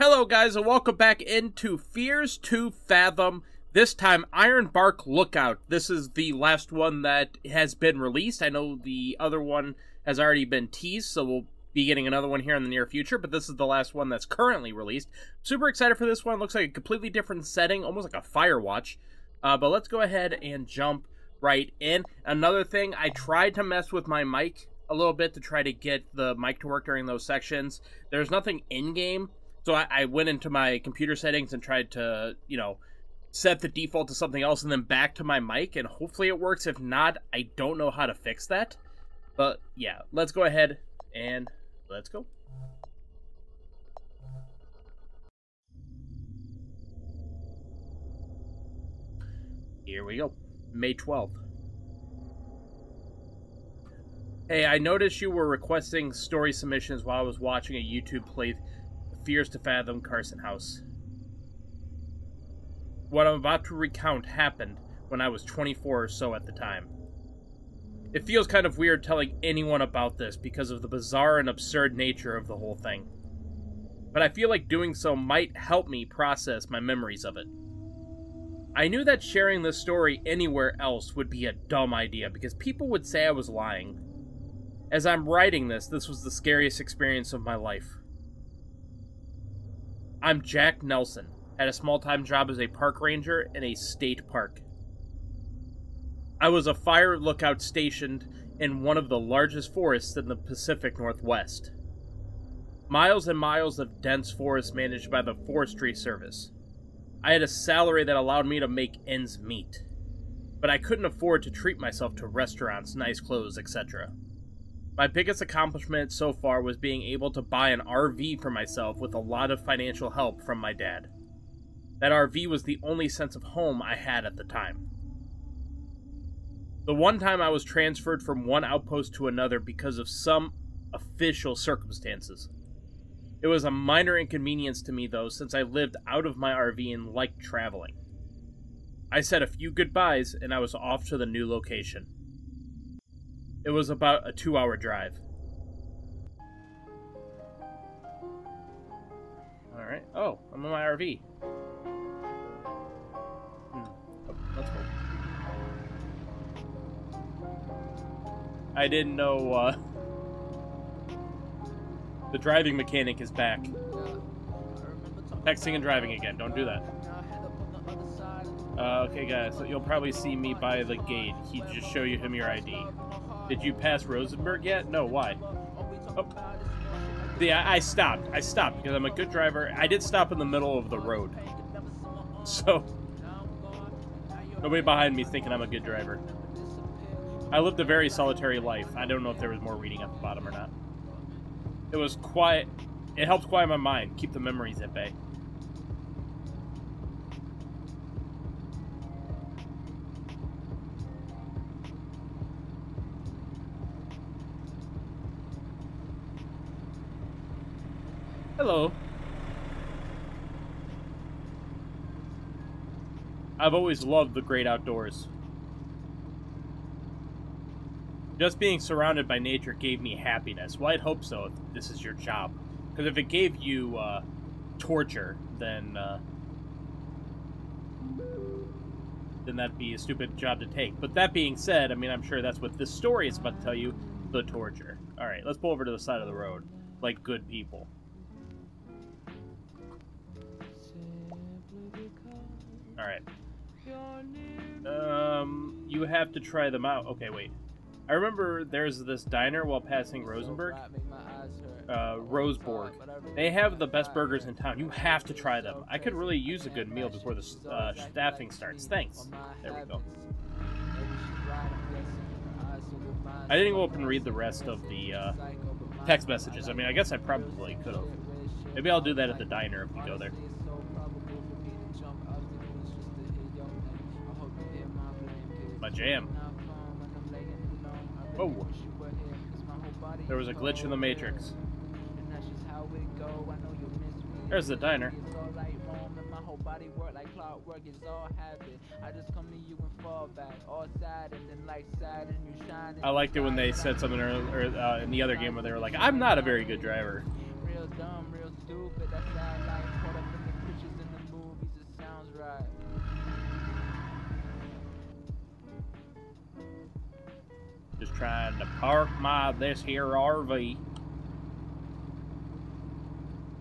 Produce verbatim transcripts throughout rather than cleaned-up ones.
Hello guys, and welcome back into Fears to Fathom, this time Ironbark Lookout. This is the last one that has been released. I know the other one has already been teased, so we'll be getting another one here in the near future, but this is the last one that's currently released. Super excited for this one. Looks like a completely different setting, almost like a Firewatch. Uh, but let's go ahead and jump right in. Another thing, I tried to mess with my mic a little bit to try to get the mic to work during those sections. There's nothing in-game, so I, I went into my computer settings and tried to, you know, set the default to something else and then back to my mic, and hopefully it works. If not, I don't know how to fix that. But yeah, let's go ahead and let's go. Here we go. May twelfth. Hey, I noticed you were requesting story submissions while I was watching a YouTube play Fears to Fathom Carson House. What I'm about to recount happened when I was twenty-four or so at the time. It feels kind of weird telling anyone about this because of the bizarre and absurd nature of the whole thing. But I feel like doing so might help me process my memories of it. I knew that sharing this story anywhere else would be a dumb idea because people would say I was lying. As I'm writing this, this was the scariest experience of my life. I'm Jack Nelson. Had a small-time job as a park ranger in a state park. I was a fire lookout stationed in one of the largest forests in the Pacific Northwest. Miles and miles of dense forest managed by the Forestry Service. I had a salary that allowed me to make ends meet, but I couldn't afford to treat myself to restaurants, nice clothes, et cetera. My biggest accomplishment so far was being able to buy an R V for myself with a lot of financial help from my dad. That R V was the only sense of home I had at the time. The one time I was transferred from one outpost to another because of some official circumstances. It was a minor inconvenience to me though, since I lived out of my R V and liked traveling. I said a few goodbyes and I was off to the new location. It was about a two-hour drive. Alright, oh, I'm in my R V. Let's go. I didn't know, uh... the driving mechanic is back. Texting and driving again, don't do that. Uh, okay guys, so you'll probably see me by the gate. He'd just show you him your I D. Did you pass Rosenberg yet? No, why? Oh. Yeah, I stopped. I stopped because I'm a good driver. I did stop in the middle of the road. So... nobody behind me is thinking I'm a good driver. I lived a very solitary life. I don't know if there was more reading at the bottom or not. It was quiet. It helped quiet my mind, keep the memories at bay. Hello. I've always loved the great outdoors. Just being surrounded by nature gave me happiness. Well, I'd hope so if this is your job. Because if it gave you uh, torture, then uh, then that'd be a stupid job to take. But that being said, I mean, I'm sure that's what this story is about to tell you, the torture. All right, let's pull over to the side of the road like good people. All right. Um, you have to try them out. Okay, wait. I remember there's this diner while passing Rosenberg. Uh, Rosburg. They have the best burgers in town. You have to try them. I could really use a good meal before the uh, staffing starts. Thanks. There we go. I didn't go up and read the rest of the uh, text messages. I mean, I guess I probably could have. Maybe I'll do that at the diner if we go there. My jam. Oh, there was a glitch in the matrix. There's the diner. I liked it when they said something earlier uh, in the other game where they were like, "I'm not a very good driver." Real dumb, real stupid. That's trying to park my this here R V.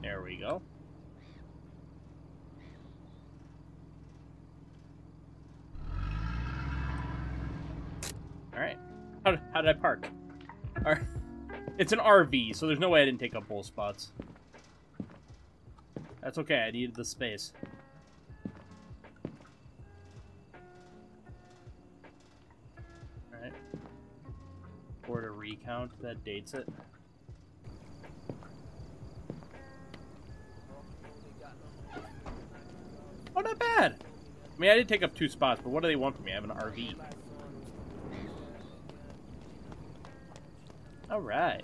There we go. Alright. How, how did I park? Alright. It's an R V, so there's no way I didn't take up both spots. That's okay, I needed the space. Alright. For a recount that dates it. Oh, not bad! I mean, I did take up two spots, but what do they want from me? I have an R V. Alright.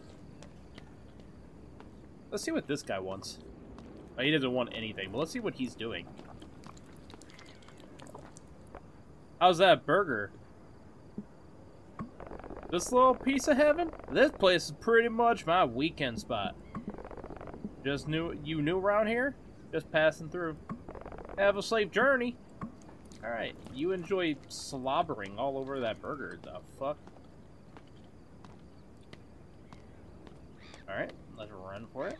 Let's see what this guy wants. Well, he doesn't want anything, but let's see what he's doing. How's that burger? This little piece of heaven? This place is pretty much my weekend spot. Just new, you new around here? Just passing through. Have a safe journey. Alright, you enjoy slobbering all over that burger, the fuck? Alright, let's run for it.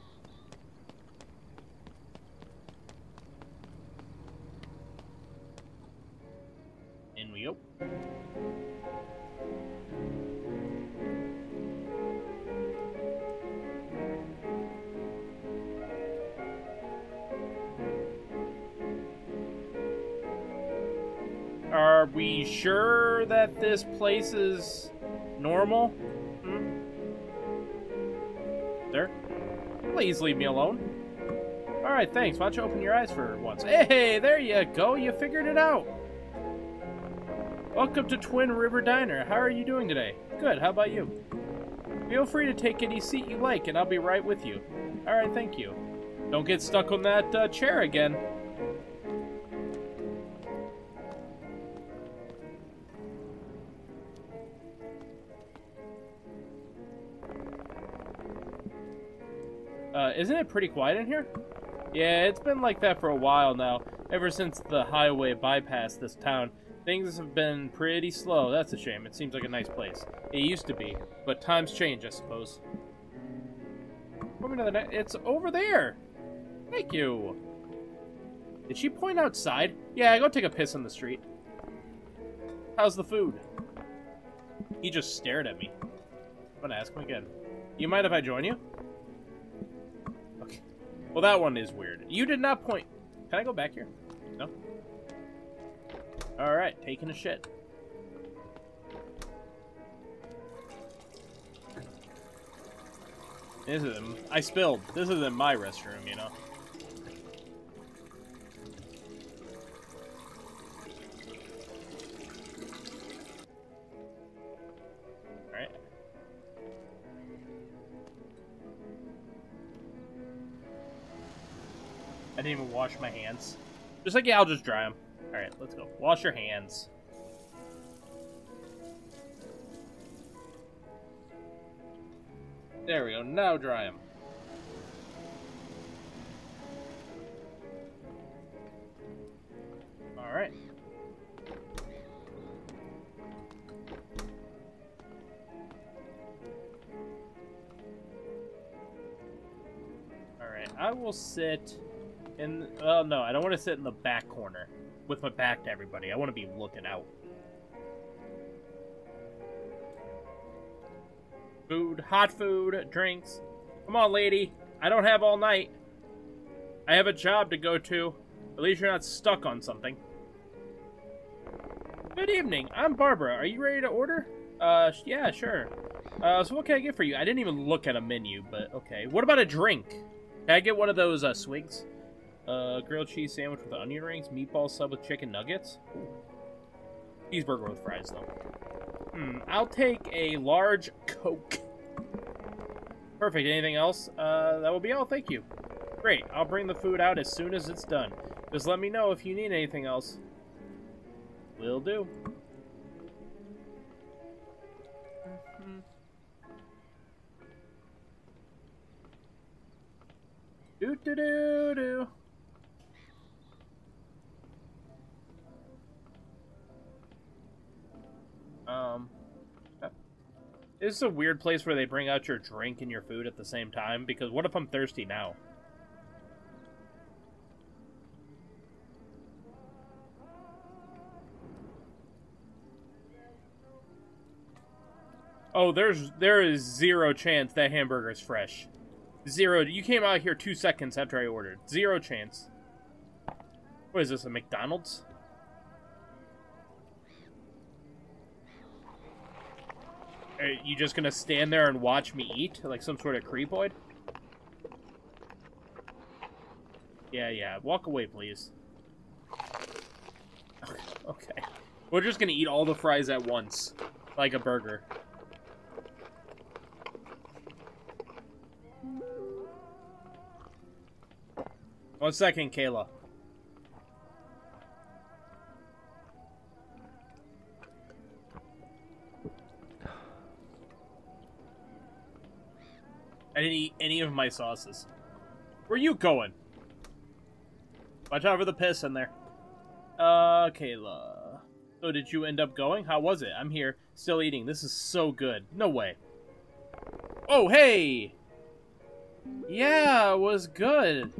In we go. Are we sure that this place is normal? Hmm? There. Please leave me alone. Alright, thanks. Why don't you open your eyes for once? Hey, there you go. You figured it out. Welcome to Twin River Diner. How are you doing today? Good. How about you? Feel free to take any seat you like, and I'll be right with you. Alright, thank you. Don't get stuck on that uh, chair again. Uh, isn't it pretty quiet in here? Yeah, it's been like that for a while now. Ever since the highway bypassed this town, things have been pretty slow. That's a shame. It seems like a nice place. It used to be, but times change, I suppose. It's over there! Thank you! Did she point outside? Yeah, go take a piss in the street. How's the food? He just stared at me. I'm gonna ask him again. You mind if I join you? Well, that one is weird. You did not point. Can I go back here? No? Alright, taking a shit. This isn't... I spilled. This isn't my restroom, you know? I didn't even wash my hands. Just like, yeah, I'll just dry them. Alright, let's go. Wash your hands. There we go. Now dry them. Alright. Alright, I will sit... And oh no, I don't want to sit in the back corner with my back to everybody. I want to be looking out. Food, hot food, drinks. Come on, lady. I don't have all night. I have a job to go to. At least you're not stuck on something. Good evening. I'm Barbara. Are you ready to order? Uh, yeah, sure. Uh, so what can I get for you? I didn't even look at a menu, but okay. What about a drink? Can I get one of those uh, swigs? Uh, grilled cheese sandwich with onion rings, meatball sub with chicken nuggets. Ooh. Cheeseburger with fries, though. Hmm, I'll take a large Coke. Perfect. Anything else? Uh, that will be all. Thank you. Great. I'll bring the food out as soon as it's done. Just let me know if you need anything else. Will do. Mm-hmm. Do do do do. Um, This is a weird place where they bring out your drink and your food at the same time, because what if I'm thirsty now? Oh, there's there is zero chance that hamburger is fresh. Zero. You came out here two seconds after I ordered. Zero chance. What is this, a McDonald's? Are you just gonna stand there and watch me eat like some sort of creepoid? Yeah, yeah. Walk away, please. Okay. We're just gonna eat all the fries at once, like a burger. One second, Kayla. I didn't eat any of my sauces. Where are you going? Watch out for the piss in there. Uh, Kayla. So did you end up going? How was it? I'm here, still eating. This is so good. No way. Oh, hey! Yeah, it was good.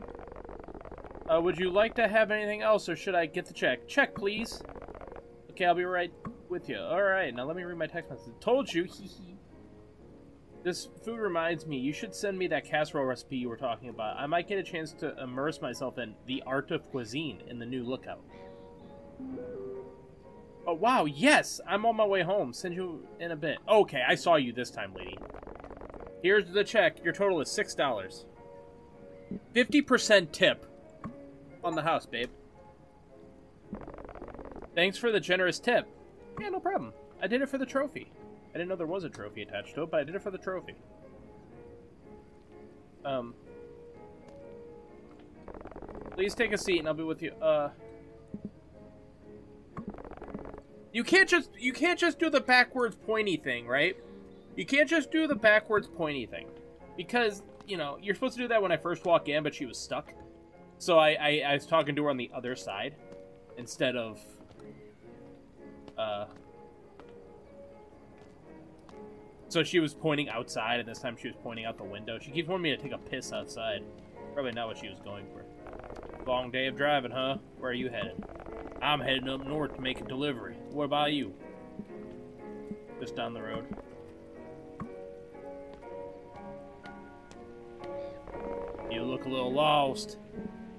Uh, would you like to have anything else, or should I get the check? Check, please. Okay, I'll be right with you. All right, now let me read my text message. Told you. Hee hee. This food reminds me. You should send me that casserole recipe you were talking about. I might get a chance to immerse myself in the art of cuisine in the new Lookout. Oh, wow. Yes, I'm on my way home. Send you in a bit. Okay, I saw you this time, lady. Here's the check. Your total is six dollars. fifty percent tip. On the house, babe. Thanks for the generous tip. Yeah, no problem. I did it for the trophy. I didn't know there was a trophy attached to it, but I did it for the trophy. Um. Please take a seat and I'll be with you. Uh. You can't just, you can't just do the backwards pointy thing, right? You can't just do the backwards pointy thing. Because, you know, you're supposed to do that when I first walk in, but she was stuck. So I, I, I was talking to her on the other side instead of, uh, so she was pointing outside, and this time she was pointing out the window. She keeps wanting me to take a piss outside. Probably not what she was going for. Long day of driving, huh? Where are you headed? I'm heading up north to make a delivery. What about you? Just down the road. You look a little lost.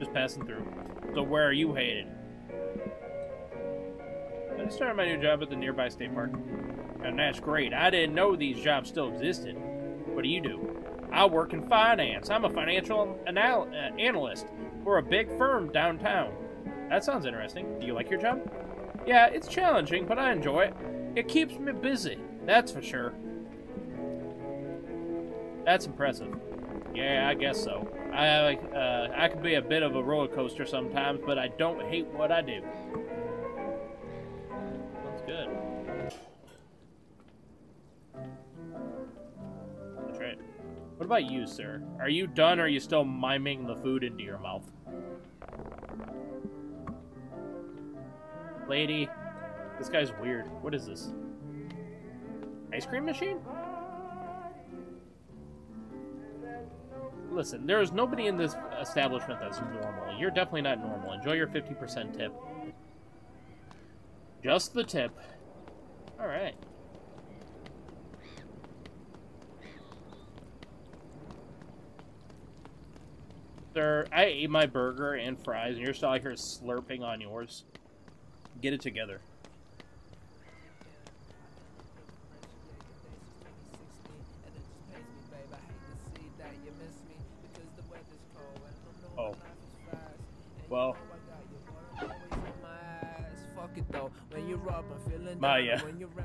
Just passing through. So where are you headed? I just started my new job at the nearby state park. And that's great. I didn't know these jobs still existed. What do you do? I work in finance. I'm a financial anal uh, analyst for a big firm downtown. That sounds interesting. Do you like your job? Yeah, it's challenging, but I enjoy it. It keeps me busy. That's for sure. That's impressive. Yeah, I guess so. I uh, I can be a bit of a roller coaster sometimes, but I don't hate what I do. That's good. That's right. What about you, sir? Are you done, or are you still miming the food into your mouth? Lady, this guy's weird. What is this? Ice cream machine? Listen, there is nobody in this establishment that's normal. You're definitely not normal. Enjoy your fifty percent tip. Just the tip. Alright. Sir, I ate my burger and fries, and you're still out here slurping on yours. Get it together. Oh. Well. Maya.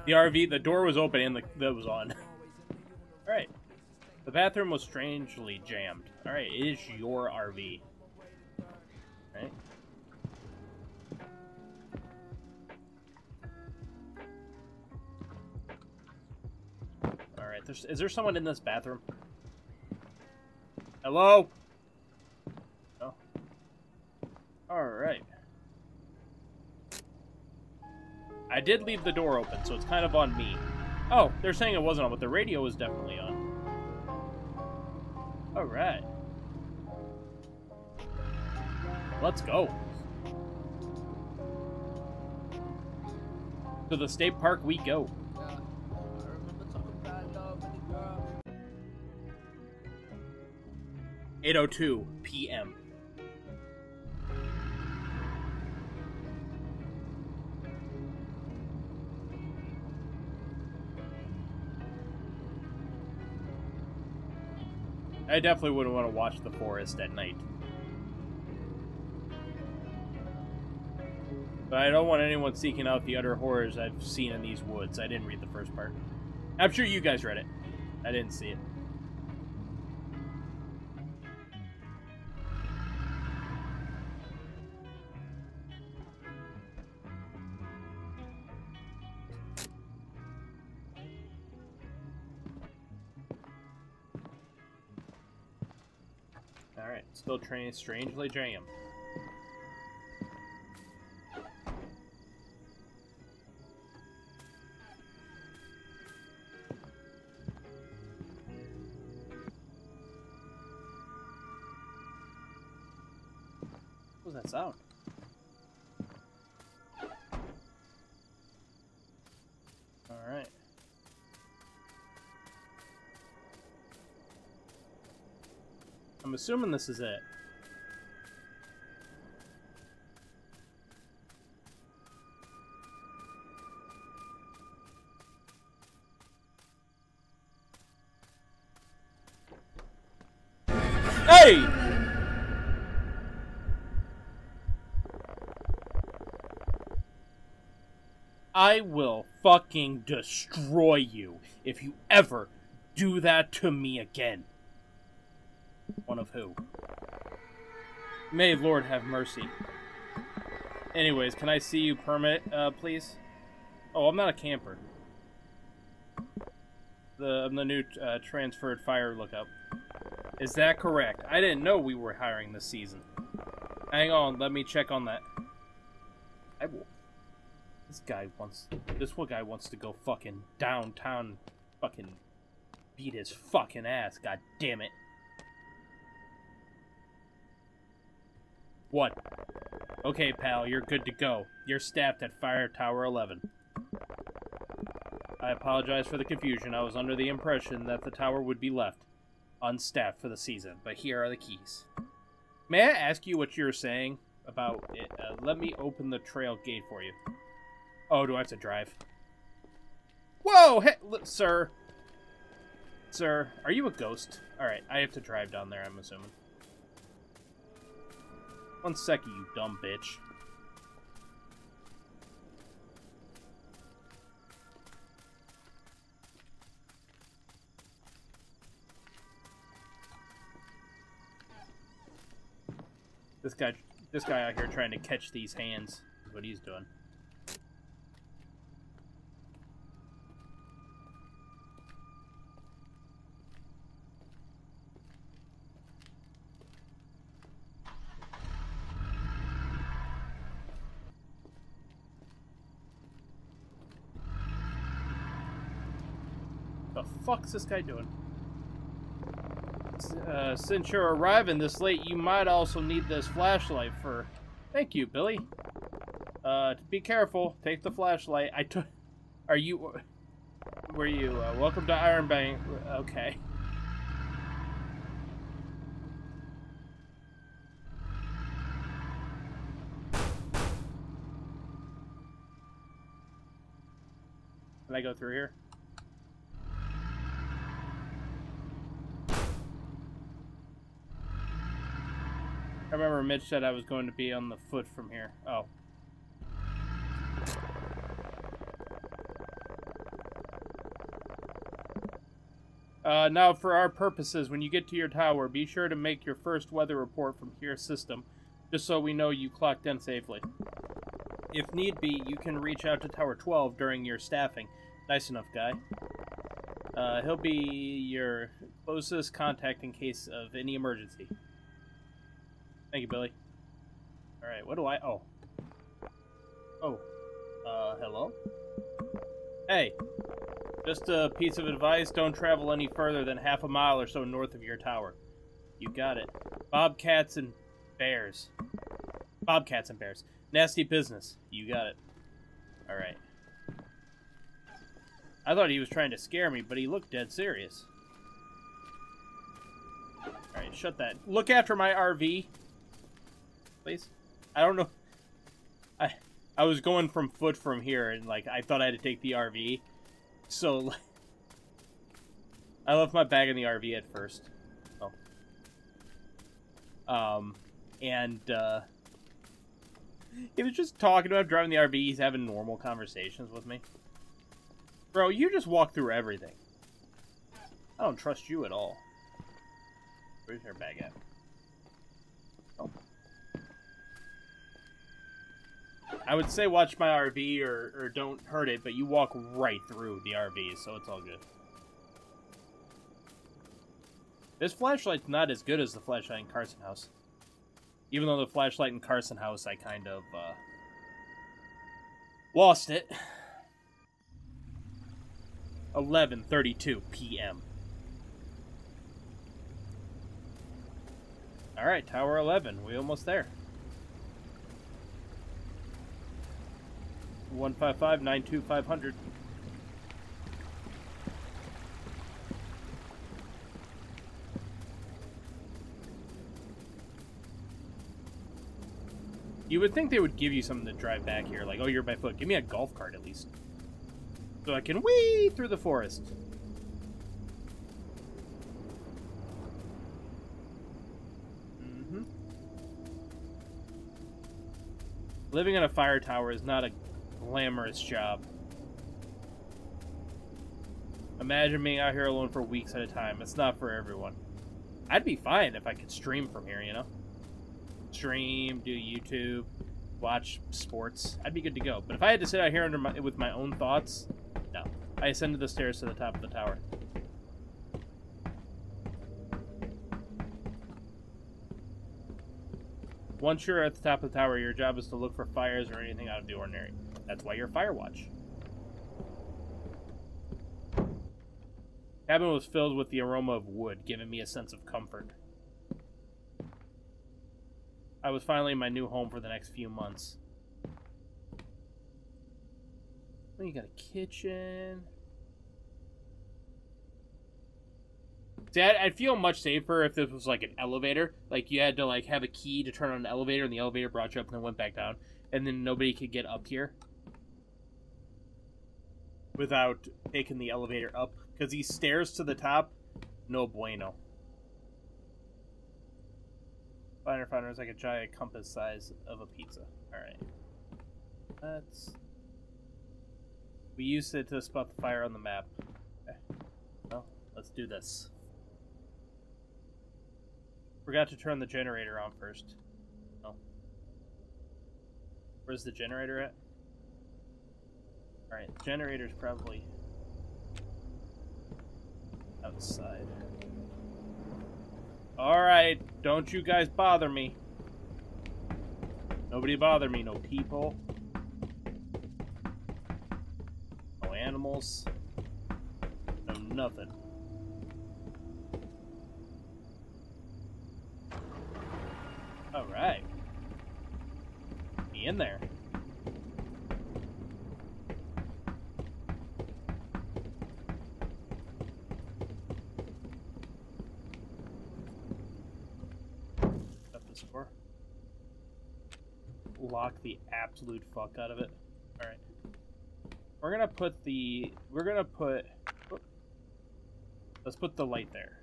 The R V, the door was open and the, that was on. Alright. The bathroom was strangely jammed. Alright, it is your R V. Alright. Alright, there's, is there someone in this bathroom? Hello? Alright. I did leave the door open, so it's kind of on me. Oh, they're saying it wasn't on, but the radio was definitely on. All right. Let's go. To the state park we go. eight oh two p m I definitely wouldn't want to watch the forest at night. But I don't want anyone seeking out the utter horrors I've seen in these woods. I didn't read the first part. I'm sure you guys read it. I didn't see it. Alright, still train strangely jam. Sound. All right. I'm assuming this is it. Hey! I will fucking destroy you if you ever do that to me again. One of who? May Lord have mercy. Anyways, can I see you permit, uh, please? Oh, I'm not a camper. The, I'm the new uh, transferred fire lookup. Is that correct? I didn't know we were hiring this season. Hang on, let me check on that. I will. This guy wants... This one guy wants to go fucking downtown, fucking beat his fucking ass, god damn it. What? Okay, pal, you're good to go. You're staffed at Fire Tower eleven. I apologize for the confusion. I was under the impression that the tower would be left unstaffed for the season, but here are the keys. May I ask you what you're saying about it? Uh, let me open the trail gate for you. Oh, do I have to drive? Whoa, hey, sir. Sir, are you a ghost? Alright, I have to drive down there, I'm assuming. One second, you dumb bitch. This guy, this guy out here trying to catch these hands is what he's doing. Fuck's this guy doing? Uh, since you're arriving this late, you might also need this flashlight for... Thank you, Billy. Uh, be careful. Take the flashlight. I took... Are you... Were you? Uh, welcome to Ironbank. Okay. Can I go through here? I remember Mitch said I was going to be on the foot from here. Oh. Uh, now, for our purposes, when you get to your tower, be sure to make your first weather report from here system, just so we know you clocked in safely. If need be, you can reach out to Tower twelve during your staffing. Nice enough guy. Uh, he'll be your closest contact in case of any emergency. Thank you, Billy. Alright, what do I... Oh. Oh. Uh, hello? Hey. Just a piece of advice, don't travel any further than half a mile or so north of your tower. You got it. Bobcats and bears. Bobcats and bears. Nasty business. You got it. Alright. I thought he was trying to scare me, but he looked dead serious. Alright, shut that. Look after my R V. Please. I don't know. I I was going from foot from here, and like I thought I had to take the R V. So, like, I left my bag in the R V at first. Oh. Um, and, uh... He was just talking about driving the R V. He's having normal conversations with me. Bro, you just walk through everything. I don't trust you at all. Where's your bag at? Oh. I would say watch my R V or, or don't hurt it, but you walk right through the R V, so it's all good. This flashlight's not as good as the flashlight in Carson House. Even though the flashlight in Carson House, I kind of, uh... lost it. eleven thirty-two p m Alright, Tower eleven. We almost there. one five five, nine two, five hundred. You would think they would give you something to drive back here. Like, oh, you're by foot. Give me a golf cart, at least. So I can whee through the forest. Mm-hmm. Living in a fire tower is not a glamorous job. Imagine being out here alone for weeks at a time. It's not for everyone. I'd be fine if I could stream from here, you know? Stream, do YouTube, watch sports. I'd be good to go. But if I had to sit out here under my, with my own thoughts, no. I ascended the stairs to the top of the tower. Once you're at the top of the tower, your job is to look for fires or anything out of the ordinary. That's why you're Firewatch. The cabin was filled with the aroma of wood, giving me a sense of comfort. I was finally in my new home for the next few months. Well, you got a kitchen. See, I'd, I'd feel much safer if this was like an elevator. Like you had to like have a key to turn on an elevator, and the elevator brought you up and then went back down, and then nobody could get up here without taking the elevator up. Because these stairs to the top, no bueno. Finer Founder is like a giant compass size of a pizza. Alright. That's... We used it to spot the fire on the map. Okay. Well, let's do this. Forgot to turn the generator on first. No. Where's the generator at? Alright, the generator's probably... outside. Alright, don't you guys bother me. Nobody bother me. No people. No animals. No nothing. Alright. Be in there. Lock the absolute fuck out of it. Alright. We're gonna put the... We're gonna put... Whoop, let's put the light there.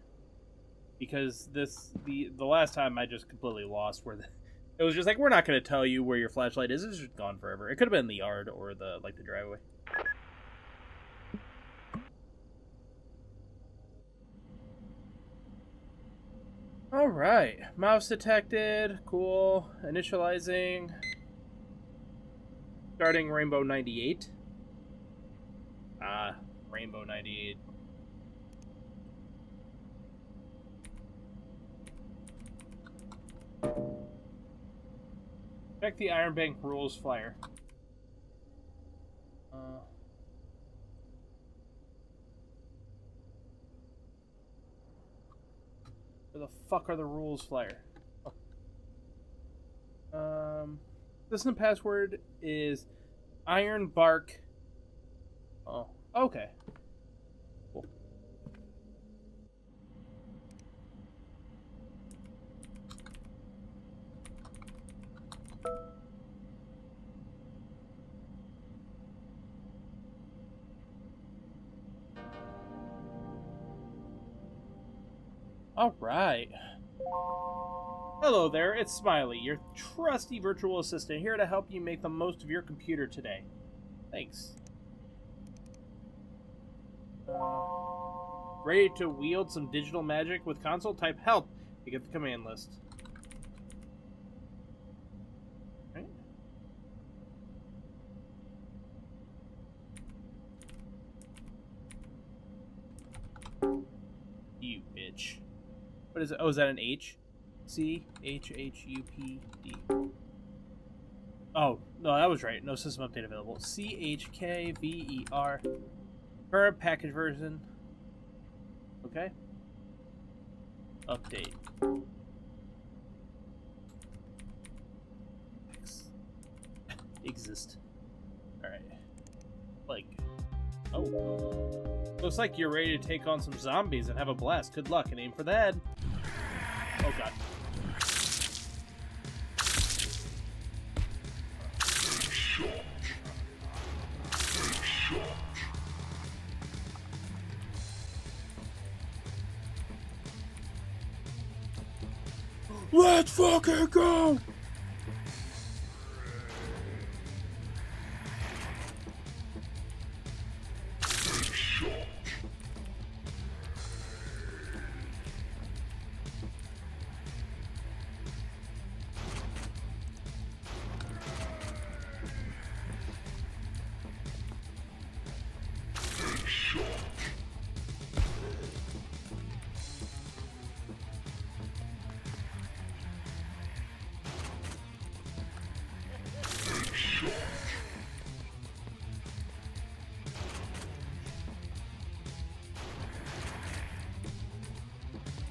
Because this... The the last time I just completely lost where the... It was just like, we're not gonna tell you where your flashlight is. It's just gone forever. It could have been in the yard or the, like, the driveway. Alright. Mouse detected. Cool. Initializing... Starting Rainbow ninety-eight. Ah, Rainbow ninety-eight. Check the Ironbank rules flyer. Uh, Where the fuck are the rules, Flyer? Oh. Um, listen, password is Ironbark. Oh, okay. Cool. All right. Hello there, it's Smiley, your trusty virtual assistant, here to help you make the most of your computer today. Thanks. Uh, ready to wield some digital magic with console? Type help to get the command list. Okay. You bitch. What is it? Oh, is that an H? C H H U P D. Oh, no, that was right. No system update available. C H K V E R. Current package version. Okay. Update. Ex exist. Alright. Like. Oh. Looks like you're ready to take on some zombies and have a blast. Good luck and aim for the head. Oh god. Let's fucking go!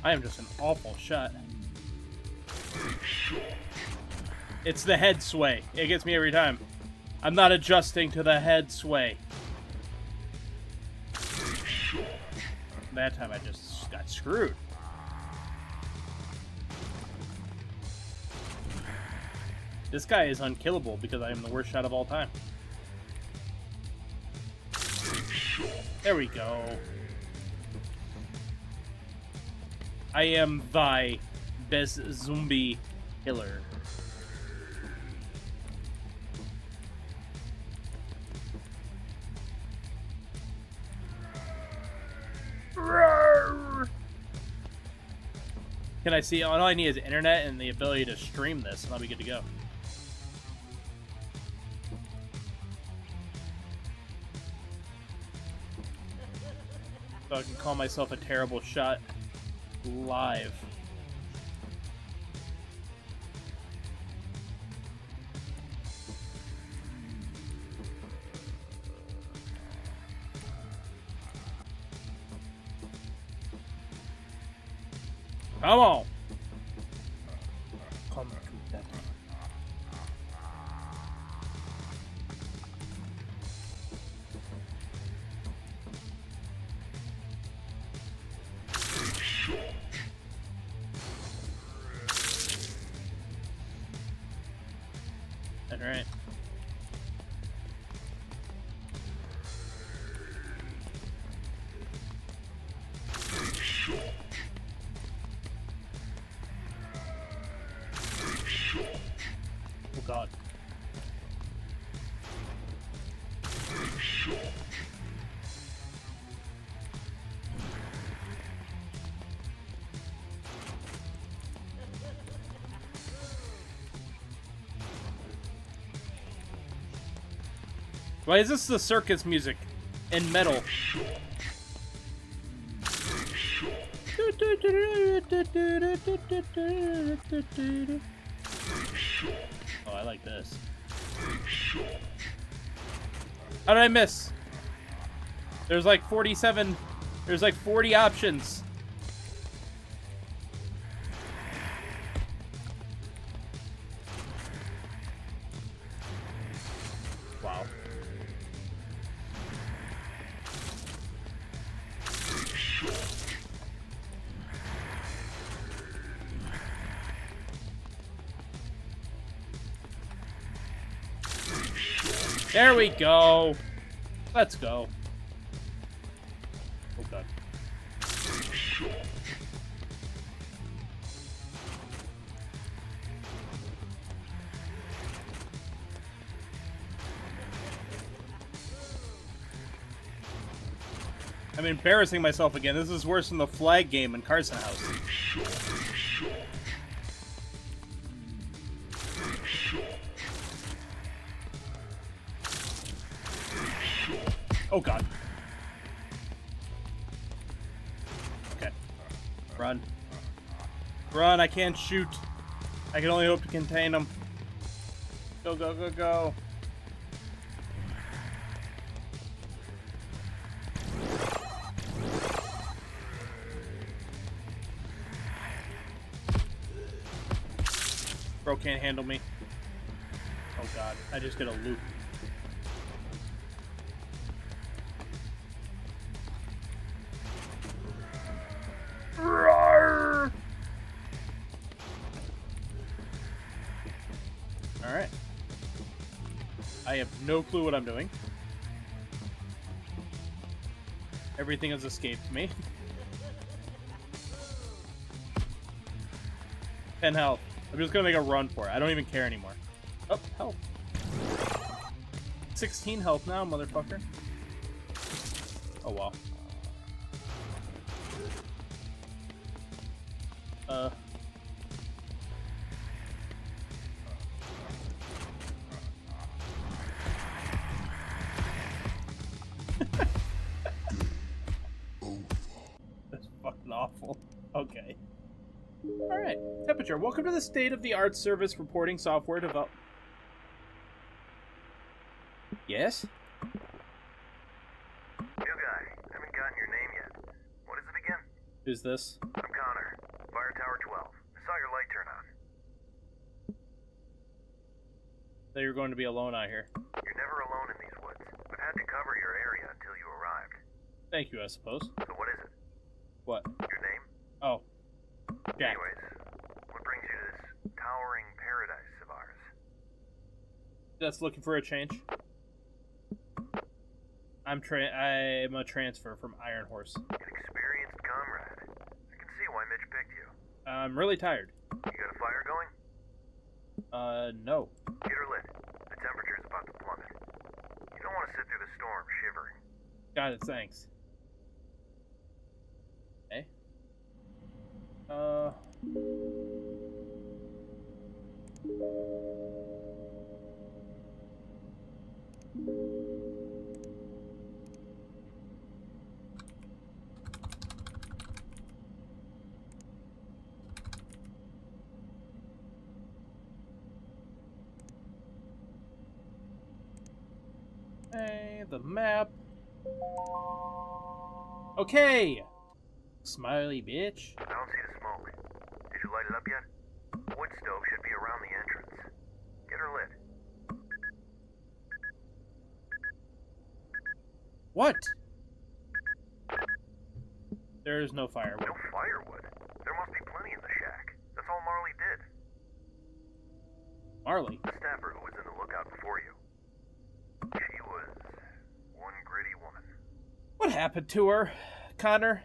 I am just an awful shot. It's the head sway. It gets me every time. I'm not adjusting to the head sway. That time I just got screwed. This guy is unkillable because I am the worst shot of all time. There we go. I am thy best zombie killer. Roar! Can I see? All I need is internet and the ability to stream this, and I'll be good to go. So I can call myself a terrible shot. Live. Come on. Come to that. Why is this the circus music and metal? Oh, I like this. How did I miss? There's like forty-seven. There's like forty options. There we go. Let's go. Oh god. I'm embarrassing myself again. This is worse than the flag game in Carson House. Oh god. Okay. Run. Run, I can't shoot. I can only hope to contain them. Go, go, go, go. Bro can't handle me. Oh god, I just got a loop. Roar! Alright. I have no clue what I'm doing. Everything has escaped me. ten health. I'm just gonna make a run for it. I don't even care anymore. Oh, help. sixteen health now, motherfucker. Oh, wow. Uh. That's fucking awful. Okay. Alright. Temperature. Welcome to the state-of-the-art service reporting software develop... Yes? New guy. Haven't gotten your name yet. What is it again? Who's this? I'm Connor. Fire Tower twelve. I saw your light turn on. So you're going to be alone out here. You're never alone in these woods. I've had to cover your area until you arrived. Thank you, I suppose. So what is it? What? Your name? Oh. Jack. Anyways, what brings you to this towering paradise of ours? That's looking for a change. I'm tra I am a transfer from Iron Horse. An experienced comrade. I can see why Mitch picked you. I'm really tired. You got a fire going? Uh, no. Get her lit. The temperature's about to plummet. You don't want to sit through the storm shivering. Got it, thanks. Uh, hey, the map. Okay, smiley bitch. Light it up yet? The wood stove should be around the entrance. Get her lit. What? There is no firewood. No firewood? There must be plenty in the shack. That's all Marley did. Marley? The staffer who was in the lookout before you. She was one gritty woman. What happened to her, Connor?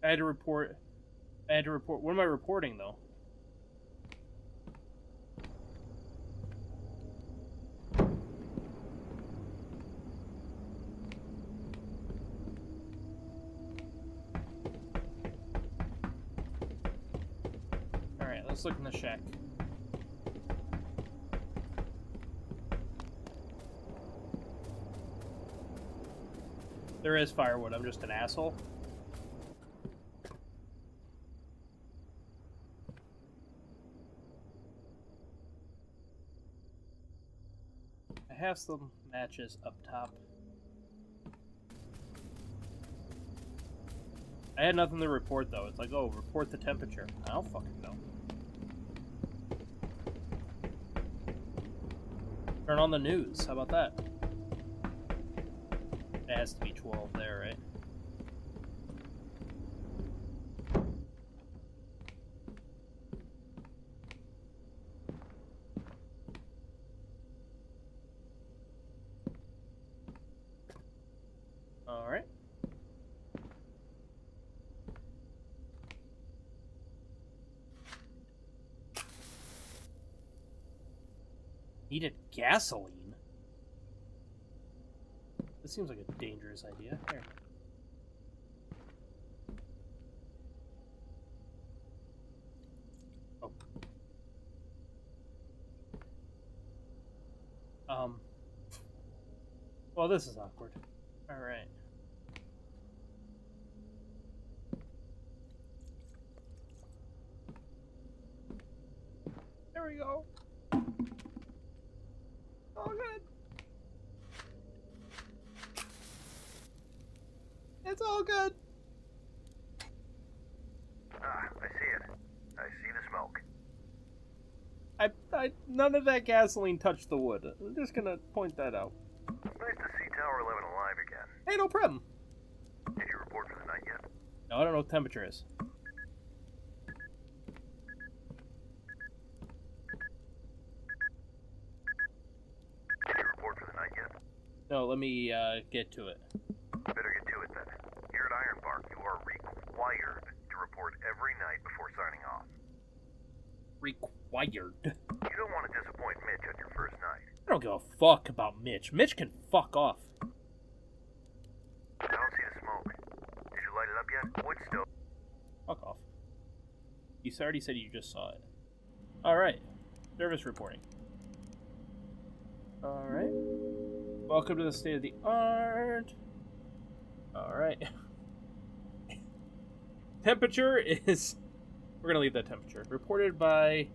I had to report. I had to report. What am I reporting though? All right, let's look in the shack. There is firewood. I'm just an asshole. Have some matches up top. I had nothing to report though. It's like, oh, report the temperature. I don't fucking know. Turn on the news. How about that? It has to be twelve there, right? Needed gasoline? This seems like a dangerous idea. Here. Oh. Um. Well, this is awkward. Alright. There we go. Oh, good. It's all good. Ah, I see it. I see the smoke. I, I, none of that gasoline touched the wood. I'm just gonna point that out. Nice to see Tower eleven alive again. Hey, no problem. Did you report for the night yet? No, I don't know what the temperature is. No, let me uh, get to it. Better get to it then. Here at Ironbark, you are required to report every night before signing off. Required? You don't want to disappoint Mitch on your first night. I don't give a fuck about Mitch. Mitch can fuck off. I don't see the smoke. Did you light it up yet? Wood stove. Fuck off. You already said you just saw it. Alright. Service reporting. Alright. Welcome to the state of the art. Alright. Temperature is... We're gonna leave that temperature. Reported by...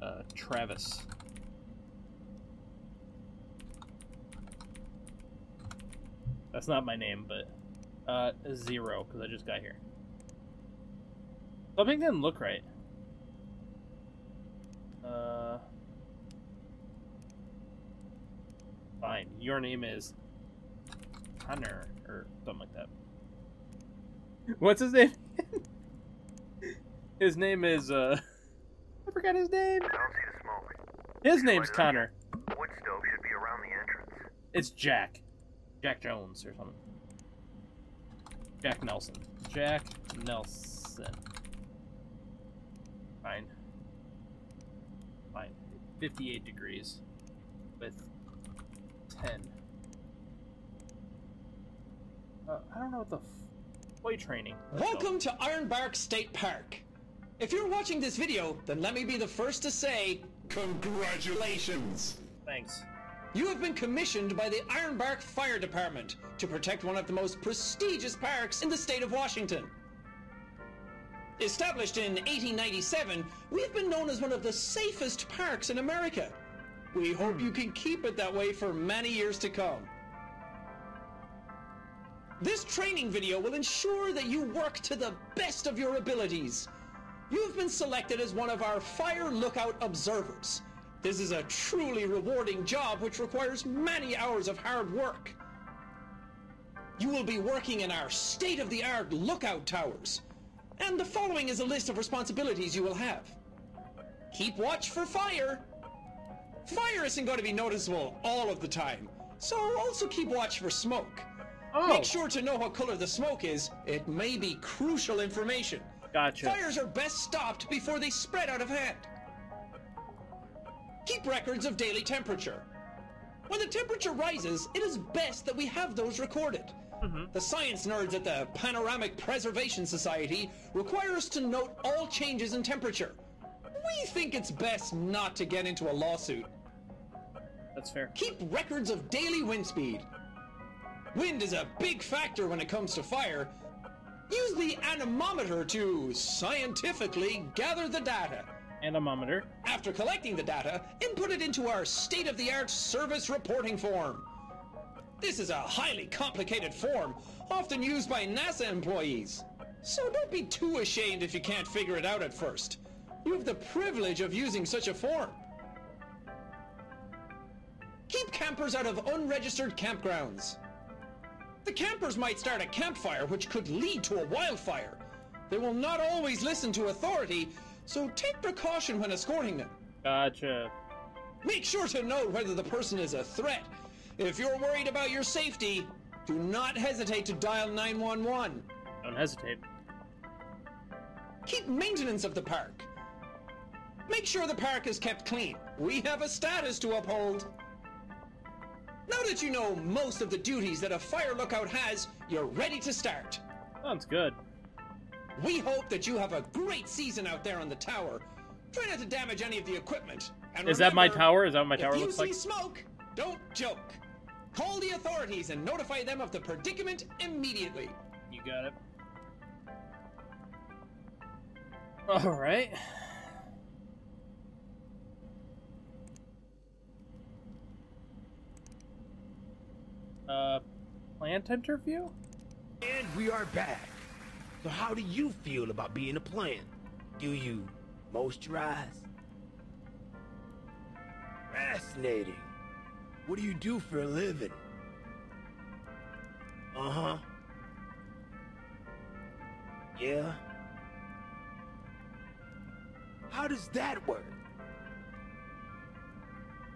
Uh, Travis. That's not my name, but... Uh, zero, because I just got here. Something didn't look right. Uh... Fine. Your name is Connor or something like that. What's his name? His name is uh I forgot his name. I don't see the smoke. His name's Connor. Wood stove should be around the entrance. It's Jack. Jack Jones or something. Jack Nelson. Jack Nelson. Fine. Fine. fifty-eight degrees. With ten. Uh, I don't know what the f boy training. Let's Welcome go. to Ironbark State Park. If you're watching this video, then let me be the first to say, congratulations. Thanks. You have been commissioned by the Ironbark Fire Department to protect one of the most prestigious parks in the state of Washington. Established in eighteen ninety-seven, we've been known as one of the safest parks in America. We hope you can keep it that way for many years to come. This training video will ensure that you work to the best of your abilities. You've been selected as one of our Fire Lookout Observers. This is a truly rewarding job which requires many hours of hard work. You will be working in our state-of-the-art lookout towers. And the following is a list of responsibilities you will have. Keep watch for fire. Fire isn't going to be noticeable all of the time, so also keep watch for smoke. Oh. Make sure to know what color the smoke is. It may be crucial information. Gotcha. Fires are best stopped before they spread out of hand. Keep records of daily temperature. When the temperature rises, it is best that we have those recorded. Mm-hmm. The science nerds at the Panoramic Preservation Society require us to note all changes in temperature. We think it's best not to get into a lawsuit. That's fair. Keep records of daily wind speed. Wind is a big factor when it comes to fire. Use the anemometer to scientifically gather the data. Anemometer. After collecting the data, input it into our state-of-the-art service reporting form. This is a highly complicated form, often used by NASA employees. So don't be too ashamed if you can't figure it out at first. You have the privilege of using such a form. Keep campers out of unregistered campgrounds. The campers might start a campfire, which could lead to a wildfire. They will not always listen to authority, so take precaution when escorting them. Gotcha. Make sure to note whether the person is a threat. If you're worried about your safety, do not hesitate to dial nine one one. Don't hesitate. Keep maintenance of the park. Make sure the park is kept clean. We have a status to uphold. Now that you know most of the duties that a fire lookout has, you're ready to start. Sounds good. We hope that you have a great season out there on the tower. Try not to damage any of the equipment. And is remember, that my tower? Is that what my tower looks like? If you see smoke, don't joke. Call the authorities and notify them of the predicament immediately. You got it. All right. Uh, plant interview? And we are back. So how do you feel about being a plant? Do you moisturize? Fascinating. What do you do for a living? Uh-huh. Yeah. How does that work?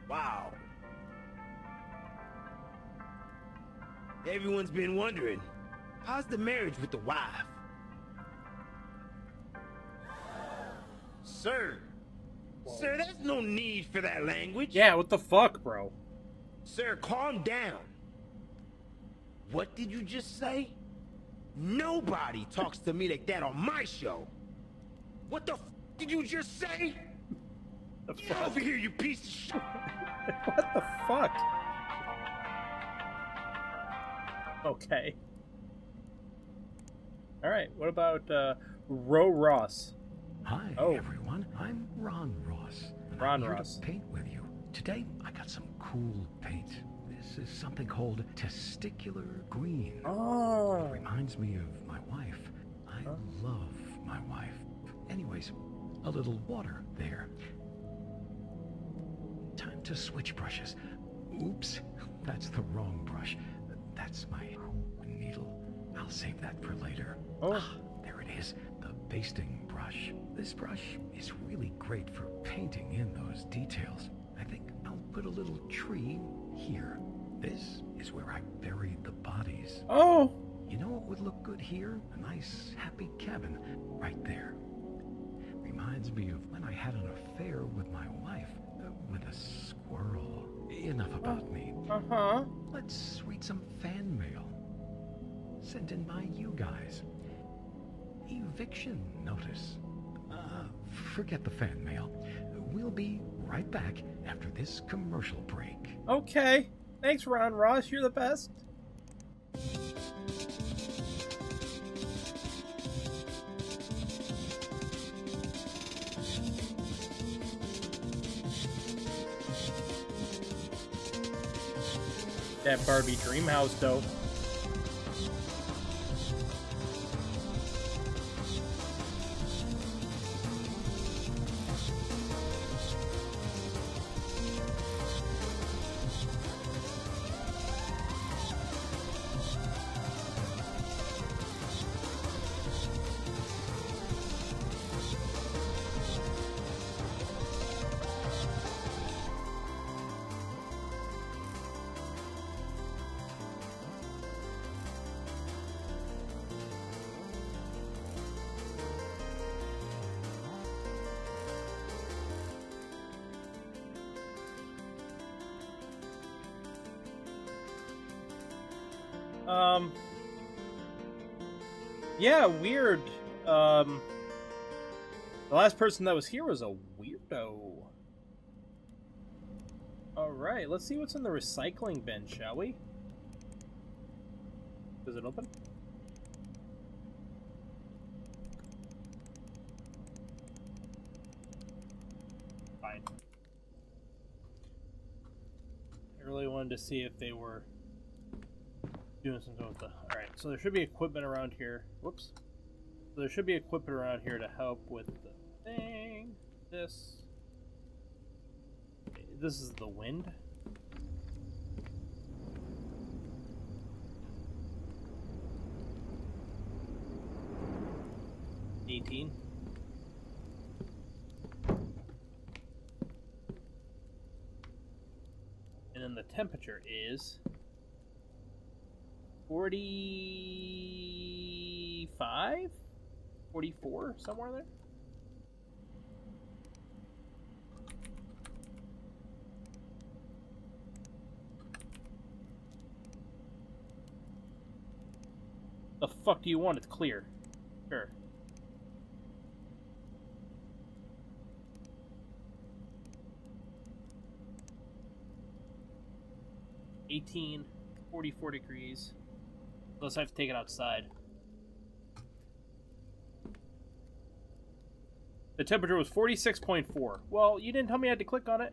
Wow. Everyone's been wondering, how's the marriage with the wife? Sir. Whoa. Sir, there's no need for that language. Yeah, what the fuck, bro? Sir, calm down. What did you just say? Nobody talks to me like that on my show. What the f did you just say? The Get fuck? Over here, you piece of shit. What the fuck? Okay. All right. What about uh, Ro Ross? Hi, oh. everyone. I'm Ron Ross. And Ron I'm here Ross. To paint with you today. I got some cool paint. This is something called testicular green. Oh. It reminds me of my wife. I huh? love my wife. Anyways, a little water there. Time to switch brushes. Oops, that's the wrong brush. That's my needle. I'll save that for later. Oh. Ah, there it is, the basting brush. This brush is really great for painting in those details. I think I'll put a little tree here. This is where I buried the bodies. Oh! You know what would look good here? A nice, happy cabin right there. Reminds me of when I had an affair with my wife, uh, with a squirrel. Enough about me. Uh-huh. Let's read some fan mail sent in by you guys. Eviction notice. Uh, forget the fan mail. We'll be right back after this commercial break. Okay. Thanks, Ron Ross. You're the best. That Barbie dream house, though. Um, yeah, weird. Um, the last person that was here was a weirdo. Alright, let's see what's in the recycling bin, shall we? Is it open? Fine. I really wanted to see if they were doing something with the... Alright, so there should be equipment around here. Whoops. So there should be equipment around here to help with the thing. This. This is the wind. eighteen. And then the temperature is forty-five? forty-four? Somewhere there? The fuck do you want? It's clear. Sure. eighteen, forty-four degrees. Unless I have to take it outside. The temperature was forty-six point four. Well, you didn't tell me I had to click on it.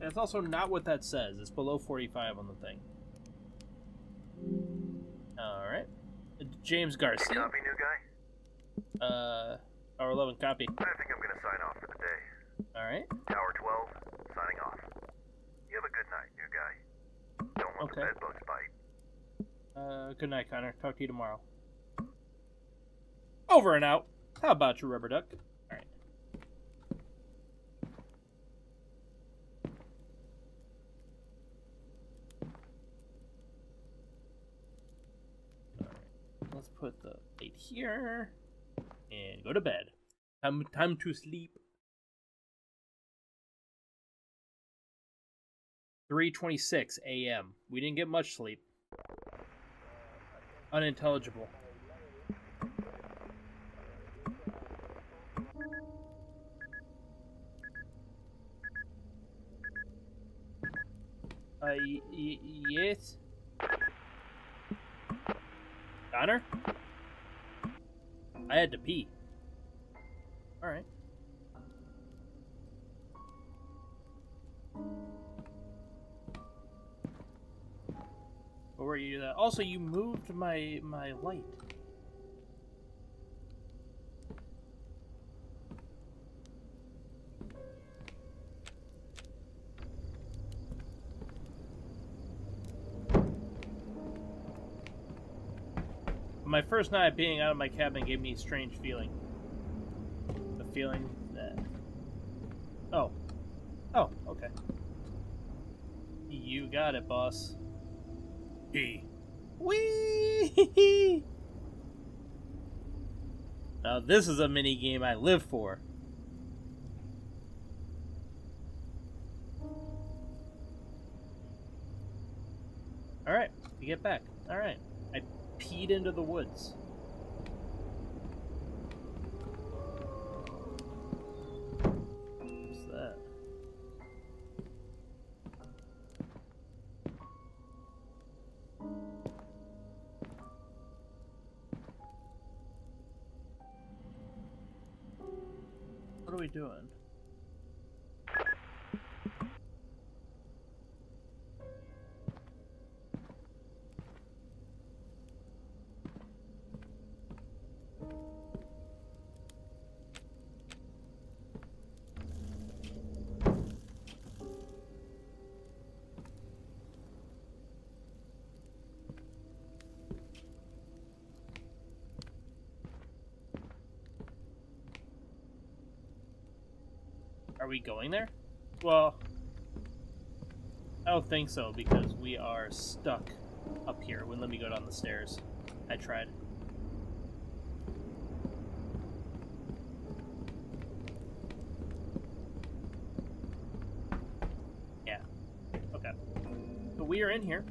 That's also not what that says. It's below forty-five on the thing. Alright. James Garcia. Copy, new guy. Uh, Tower eleven, copy. I think I'm gonna sign off for the day. Alright. Tower twelve, signing off. You have a good night, new guy. Don't want okay. the bed bugs bite. Uh, good night, Connor. Talk to you tomorrow. Over and out. How about your rubber duck? Alright. Alright. Let's put the plate here. And go to bed. Time, time to sleep. three twenty-six A M We didn't get much sleep. Unintelligible. Uh, y y yes? Connor? I had to pee. Alright. But where you do that? Also, you moved my, my light. My first night being out of my cabin gave me a strange feeling. The feeling that... Oh. Oh, okay. You got it, boss. Hey. Wee! Now this is a mini game I live for. Alright, we get back. Alright. Peed into the woods. What's that? What are we doing? Are we going there? Well, I don't think so because we are stuck up here. It wouldn't let me go down the stairs. I tried. Yeah. Okay. But we are in here.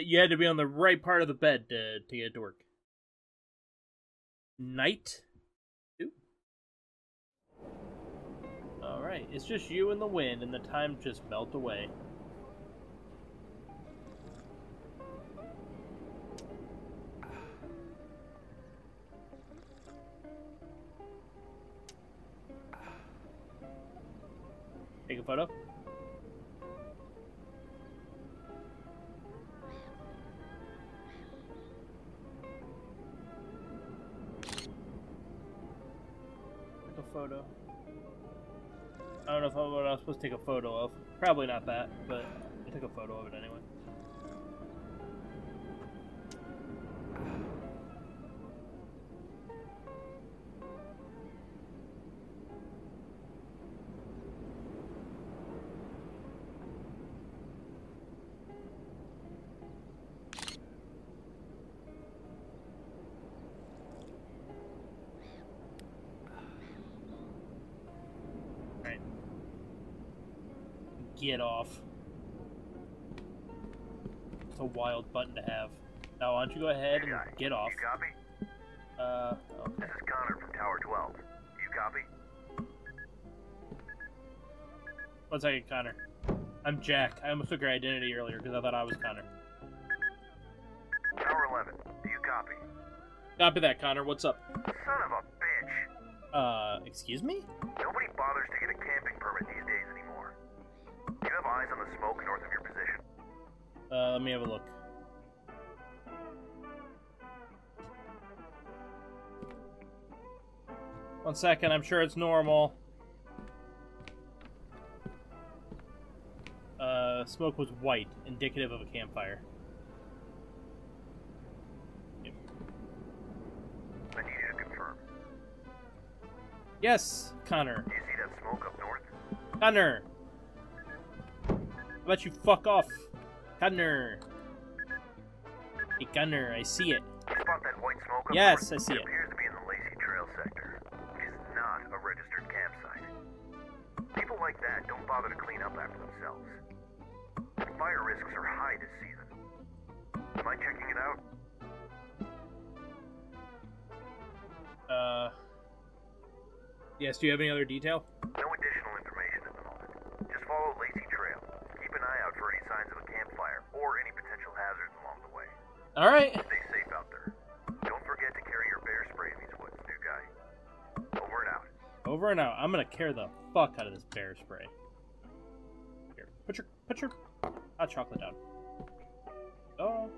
You had to be on the right part of the bed to, to get to work. Night? Alright, it's just you and the wind, and the time just melt away. Take a photo? I don't know if I, what I was supposed to take a photo of. Probably not that, but I took a photo of it anyway. Get off. It's a wild button to have. Now why don't you go ahead and get off. You copy? Uh, okay. This is Connor from Tower twelve. You copy? One second, Connor. I'm Jack. I almost took your identity earlier because I thought I was Connor. Tower eleven. Do you copy? Copy that, Connor. What's up? Son of a bitch. Uh, excuse me? Nobody bothers to get a camping permit these days anymore. Do you have eyes on the smoke north of your position? Uh, let me have a look. One second, I'm sure it's normal. Uh, smoke was white, indicative of a campfire. Yep. I need you to confirm. Yes, Connor. Do you see that smoke up north? Connor! How about you fuck off, Connor? Hey, Connor, I see it. You spot that white smoke up yes, north? I see it. It appears to be in the Lazy Trail sector, which is not a registered campsite. People like that don't bother to clean up after themselves. And fire risks are high this season. Am I checking it out? Uh. Yes. Do you have any other detail? No additional information at the moment. Just follow Lazy Trail. Keep an eye out for any signs of a campfire or any potential hazards along the way. All right. Stay safe out there. Don't forget to carry your bear spray in these woods, new guy. Over and out. Over and out. I'm gonna carry the fuck out of this bear spray. Here, put your put your hot chocolate down. Oh.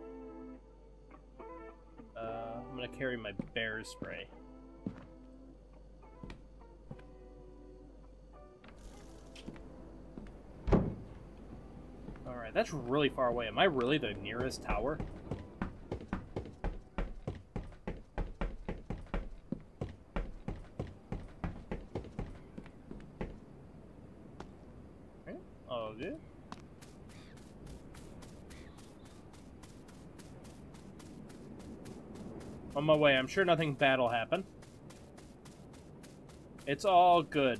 Uh, I'm gonna carry my bear spray. Alright, that's really far away. Am I really the nearest tower? Okay. Oh, good. On my way. I'm sure nothing bad will happen. It's all good.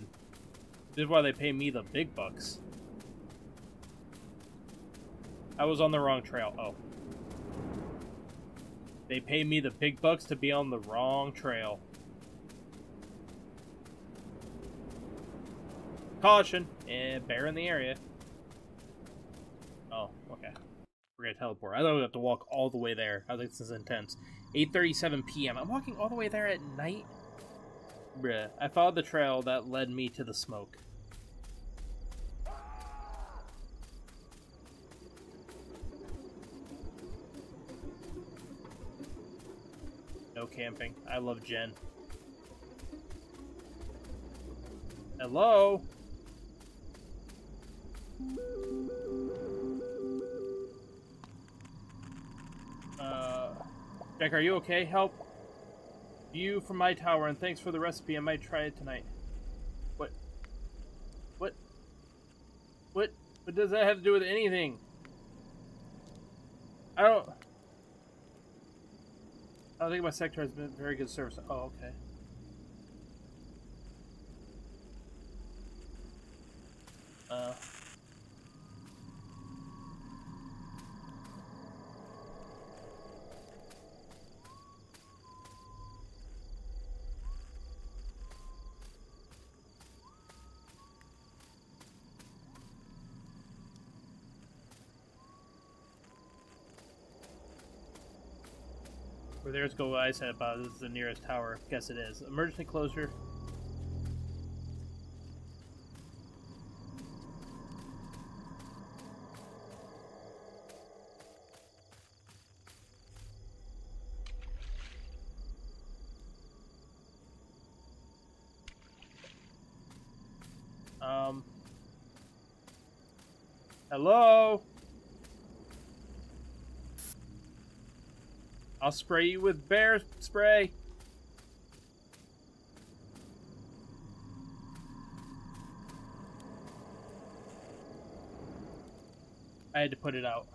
This is why they pay me the big bucks. I was on the wrong trail. Oh. They pay me the big bucks to be on the wrong trail. Caution! Eh, bear in the area. Oh, okay. We're gonna teleport. I thought we'd have to walk all the way there. I think this is intense. eight thirty-seven p m I'm walking all the way there at night? Bruh. I followed the trail that led me to the smoke. No camping. I love Jen. Hello? Uh, Jack, are you okay? Help. View from my tower, and thanks for the recipe. I might try it tonight. What? What? What? What does that have to do with anything? I don't... I don't think my sector has been very good service. Oh, okay. Uh. There's go I said about this is the nearest tower. Guess it is. Emergency closure. Um, hello? I'll spray you with bear spray. I had to put it out.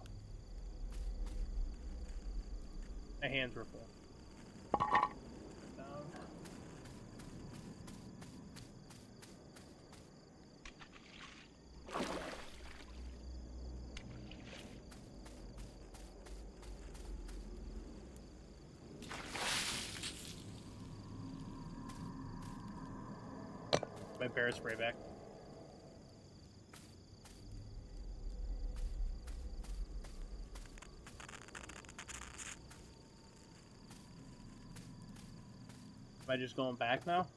My hands were full. Down. My bear spray back. Am I just going back now?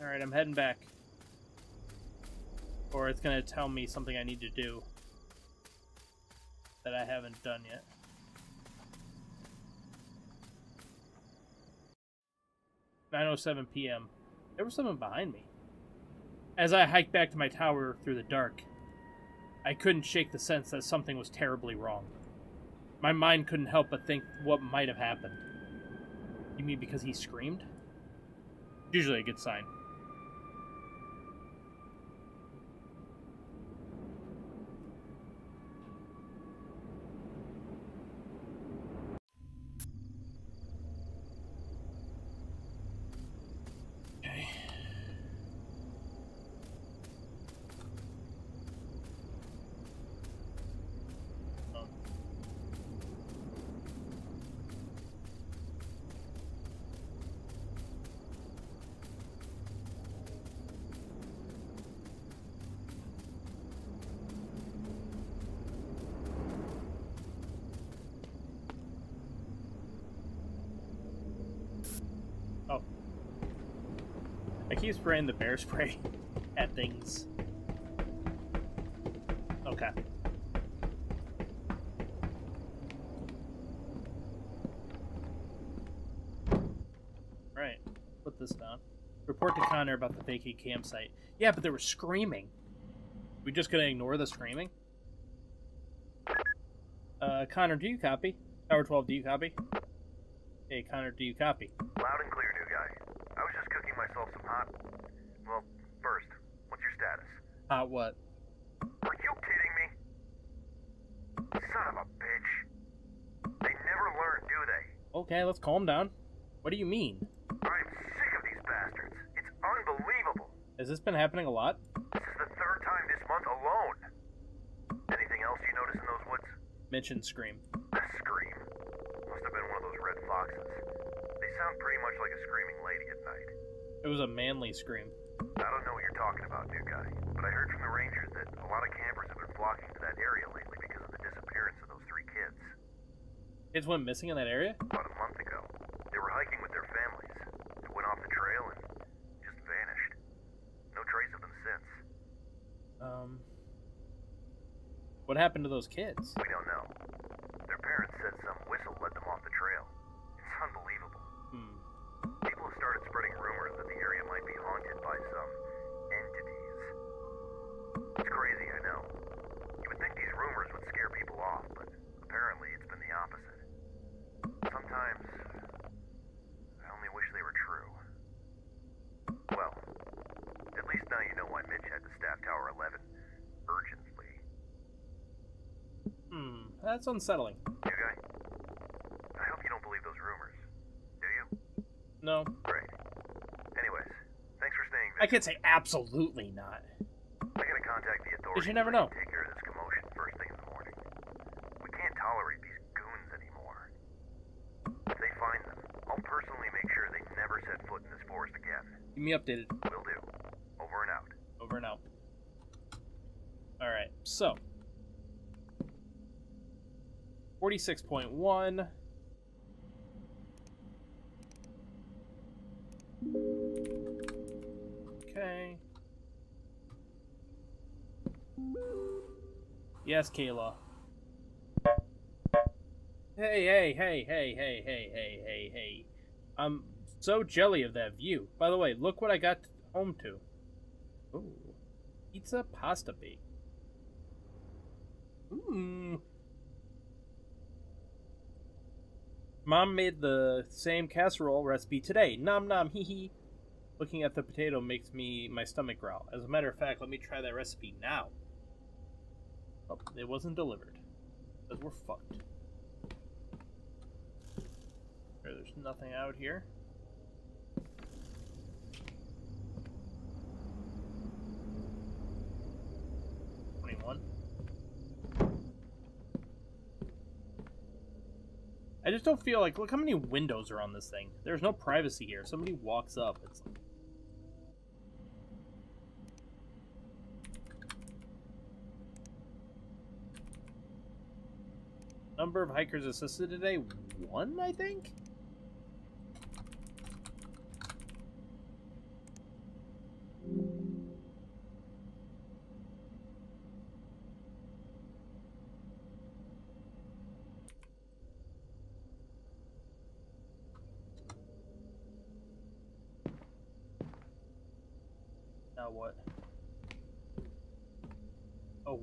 All right, I'm heading back. Or it's gonna tell me something I need to do that I haven't done yet. nine oh seven p m There was someone behind me. As I hiked back to my tower through the dark, I couldn't shake the sense that something was terribly wrong. My mind couldn't help but think what might have happened. You mean because he screamed? Usually a good sign. Keep spraying the bear spray at things. Okay. Right. Put this down. Report to Connor about the vacant campsite. Yeah, but they were screaming. We just gonna ignore the screaming? Uh, Connor, do you copy? Tower twelve, do you copy? Hey, Connor, do you copy? Loud and clear, new guy. I was just cooking myself some hot... Well, first, what's your status? Hot what? Are you kidding me? Son of a bitch. They never learn, do they? Okay, let's calm down. What do you mean? I'm sick of these bastards. It's unbelievable. Has this been happening a lot? This is the third time this month alone. Anything else you notice in those woods? Mention scream. The scream? Must have been one of those red foxes. Sound pretty much like a screaming lady at night. It was a manly scream. I don't know what you're talking about, new guy, but I heard from the rangers that a lot of campers have been flocking to that area lately because of the disappearance of those three kids. Kids went missing in that area? About a month ago. They were hiking with their families. They went off the trail and just vanished. No trace of them since. Um... What happened to those kids? We don't know. Their parents said some whistle led them off the trail. It's unbelievable. People have started spreading rumors that the area might be haunted by some entities. It's crazy, I know. You would think these rumors would scare people off, but apparently it's been the opposite. Sometimes, I only wish they were true. Well, at least now you know why Mitch had to staff Tower eleven urgently. Hmm, that's unsettling. You guys, I hope you don't believe those rumors. No. Great. Anyways, thanks for staying there. I can't say absolutely not. I gotta contact the authorities. Because you never know. Take care of this commotion first thing in the morning. We can't tolerate these goons anymore. If they find them, I'll personally make sure they never set foot in this forest again. Keep me updated. Will do. Over and out. Over and out. All right. So, forty-six point one. Okay. Yes, Kayla. Hey, hey, hey, hey, hey, hey, hey, hey, hey. I'm so jelly of that view. By the way, look what I got home to. Ooh. Pizza pasta bake. Mmm. Mom made the same casserole recipe today. Nom nom hee hee. Looking at the potato makes me my stomach growl. As a matter of fact, let me try that recipe now. Oh, it wasn't delivered. Because we're fucked. There's nothing out here. twenty-one. I just don't feel like... Look how many windows are on this thing. There's no privacy here. Somebody walks up. It's like... Number of hikers assisted today? One, I think? Now what? Oh.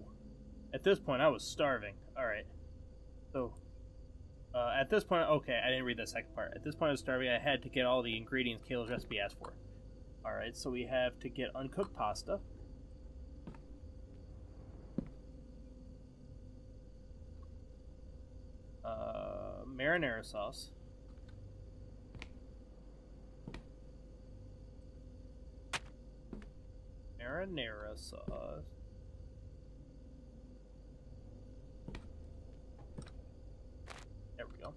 At this point, I was starving. Alright. So, uh, at this point, okay, I didn't read the second part. At this point, I was starving. I had to get all the ingredients Kayla's recipe asked for. Alright, so we have to get uncooked pasta. Uh, marinara sauce. Marinara sauce. There we go.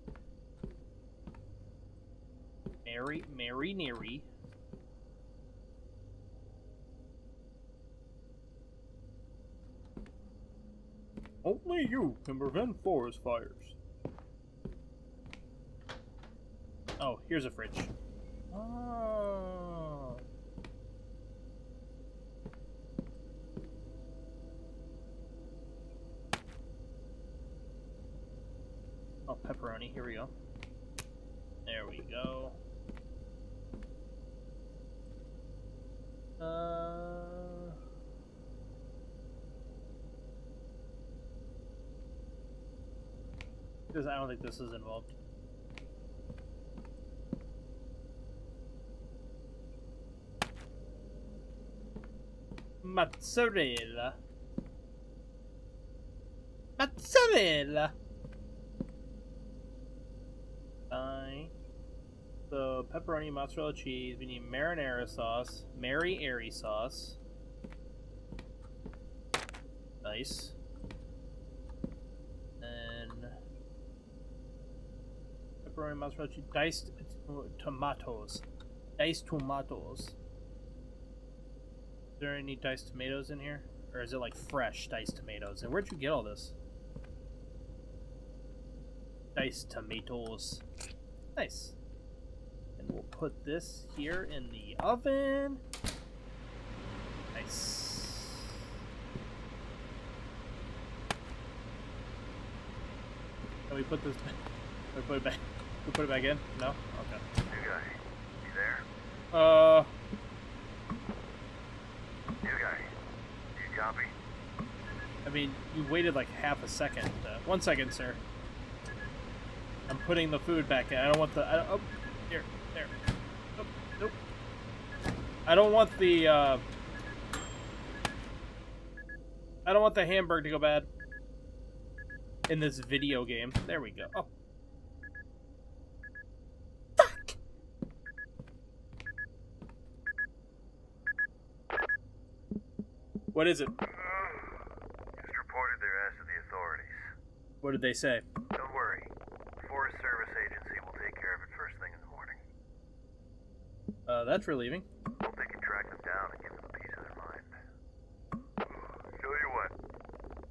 Mary, Mary, Neri. Only you can prevent forest fires. Oh, here's a fridge. Oh. Oh, pepperoni. Here we go. There we go. Uh... Because I don't think this is involved. Mozzarella. Mozzarella. I. So pepperoni, mozzarella cheese. We need marinara sauce, Mary Airy sauce. Nice. And pepperoni, mozzarella cheese, diced tomatoes, diced tomatoes. Is there any diced tomatoes in here, or is it like fresh diced tomatoes? And where'd you get all this? Diced tomatoes. Nice. And we'll put this here in the oven. Nice. Can we put this back? We put it back. We put it back in? No? Okay. New guy. You there? Uh. New guy. Do you copy? I mean, you waited like half a second. Uh, one second, sir. I'm putting the food back in. I don't want the... I don't, oh, here, there. Nope, nope. I don't want the... Uh, I don't want the hamburger to go bad. In this video game. There we go. Oh. Fuck! What is it? Just reported their ass to the authorities. What did they say? Don't worry. Forest Service Agency will take care of it first thing in the morning. Uh, that's relieving. Hope they can track them down and give them a piece of their mind. Tell you what,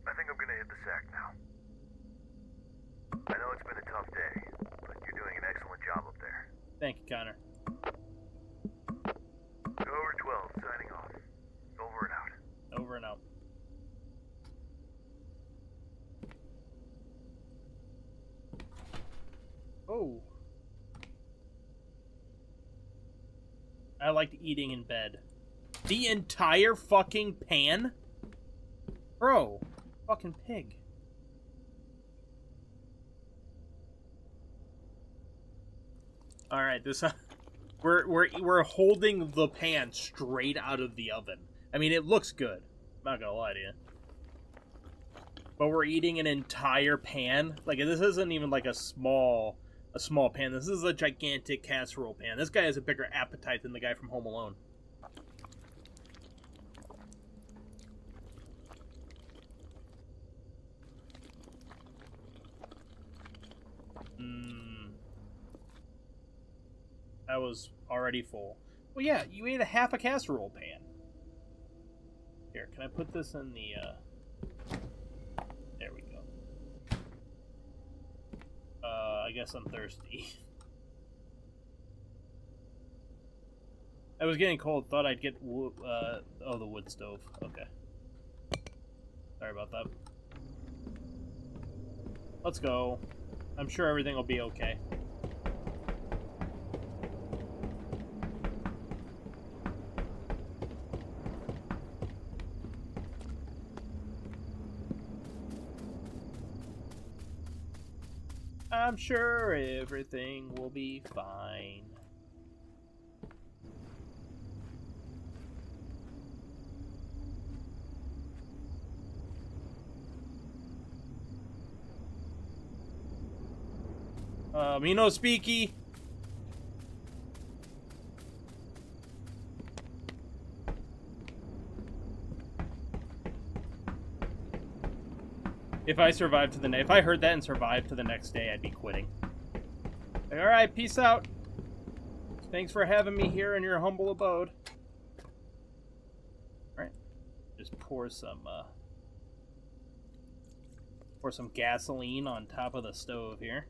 I think I'm gonna hit the sack now. I know it's been a tough day, but you're doing an excellent job up there. Thank you, Connor. Tower twelve, signing off. Over and out. Over and out. go. I liked eating in bed. The entire fucking pan? Bro, fucking pig. All right, this uh, we're we're we're holding the pan straight out of the oven. I mean, it looks good. I'm not gonna lie to you. But we're eating an entire pan. Like, this isn't even like a small a small pan. This is a gigantic casserole pan. This guy has a bigger appetite than the guy from Home Alone. Mmm. I was already full. Well, yeah, you ate a half a casserole pan. Here, can I put this in the, uh... There we go. Uh, I guess I'm thirsty. I was getting cold, thought I'd get, wo uh... Oh, the wood stove. Okay. Sorry about that. Let's go. I'm sure everything will be okay. I'm sure everything will be fine. Uh, me no speaky. If I survived to the if I heard that and survived to the next day, I'd be quitting. Like, all right, peace out. Thanks for having me here in your humble abode. All right, just pour some uh, pour some gasoline on top of the stove here.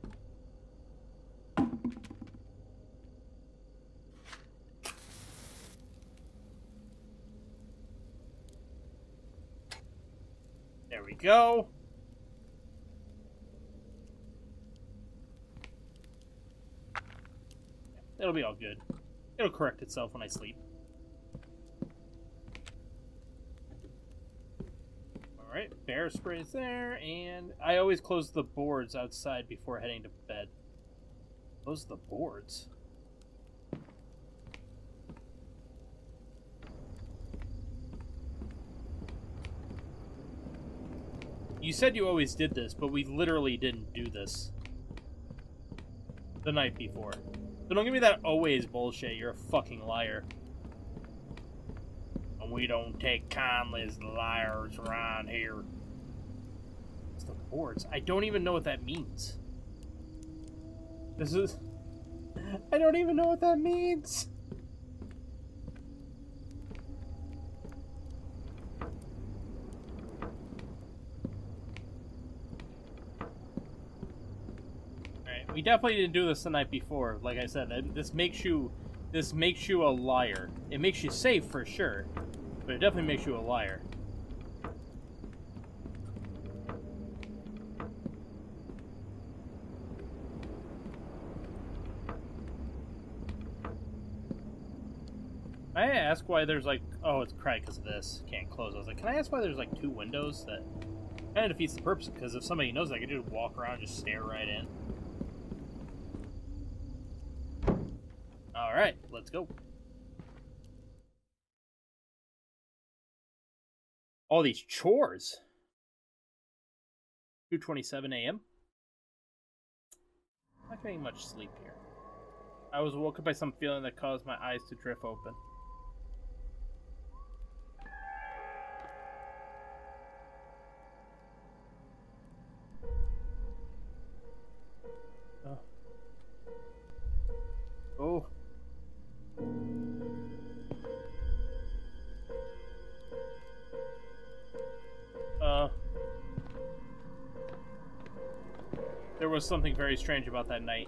There we go. It'll be all good. It'll correct itself when I sleep. Alright, bear sprays there, and I always close the boards outside before heading to bed. Close the boards? You said you always did this, but we literally didn't do this the night before. So don't give me that always bullshit, you're a fucking liar. And we don't take kindly as liars around here. It's the boards. I don't even know what that means. This is... I don't even know what that means! We definitely didn't do this the night before. Like I said, this makes you, this makes you a liar. It makes you safe for sure, but it definitely makes you a liar. Can I ask why there's like, oh, it's probably because of this. Can't close. I was like, can I ask why there's like two windows? That kind of defeats the purpose, because if somebody knows, I could just walk around and just stare right in. All right, let's go. All these chores. two twenty-seven a m Not getting much sleep here. I was woken by some feeling that caused my eyes to drift open. Oh. Oh. Uh, there was something very strange about that night.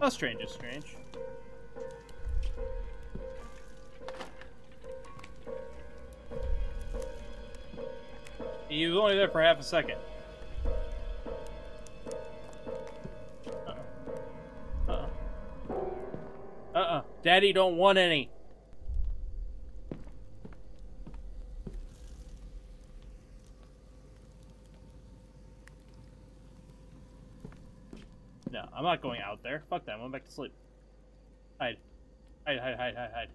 How strange is strange. He was only there for half a second. Uh-uh. Uh-uh. Uh-uh. Daddy don't want any. No, I'm not going out there. Fuck that. I'm going back to sleep. Hide. Hide, hide, hide, hide, hide.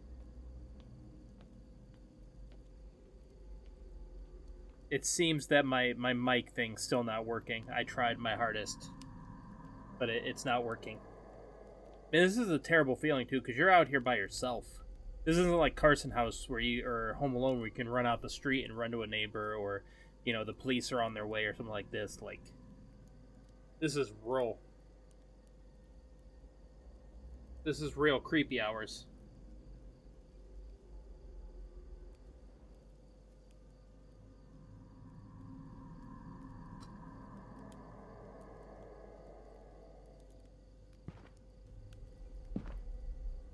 It seems that my, my mic thing's still not working. I tried my hardest, but it, it's not working. Man, this is a terrible feeling, too, because you're out here by yourself. This isn't like Carson House where you, or Home Alone where you can run out the street and run to a neighbor, or, you know, the police are on their way or something like this. Like, this is real. This is real creepy hours.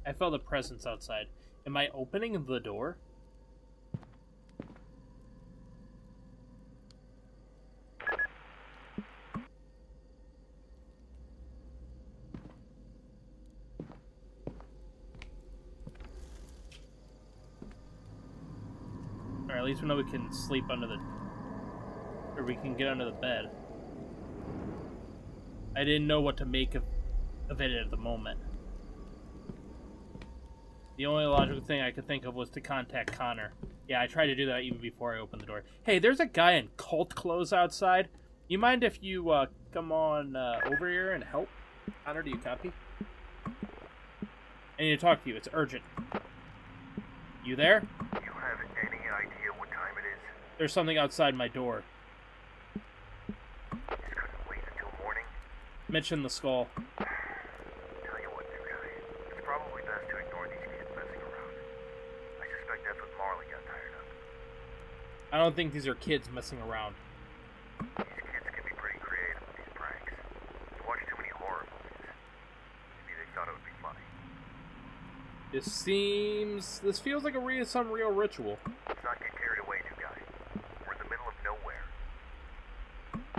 I felt a presence outside. Am I opening the door? Alright, at least we know we can sleep under the... or we can get under the bed. I didn't know what to make of, of it at the moment. The only logical thing I could think of was to contact Connor. Yeah, I tried to do that even before I opened the door. Hey, there's a guy in cult clothes outside. You mind if you uh, come on uh, over here and help? Connor, do you copy? I need to talk to you. It's urgent. You there? Do you have any idea what time it is? There's something outside my door. Just couldn't wait until morning? Mention the skull. I don't think these are kids messing around. These kids can be pretty creative with these pranks. They watch too many horror movies. Maybe they thought it would be funny. This seems... This feels like a re some real ritual. Let's not get carried away, new guy. We're in the middle of nowhere.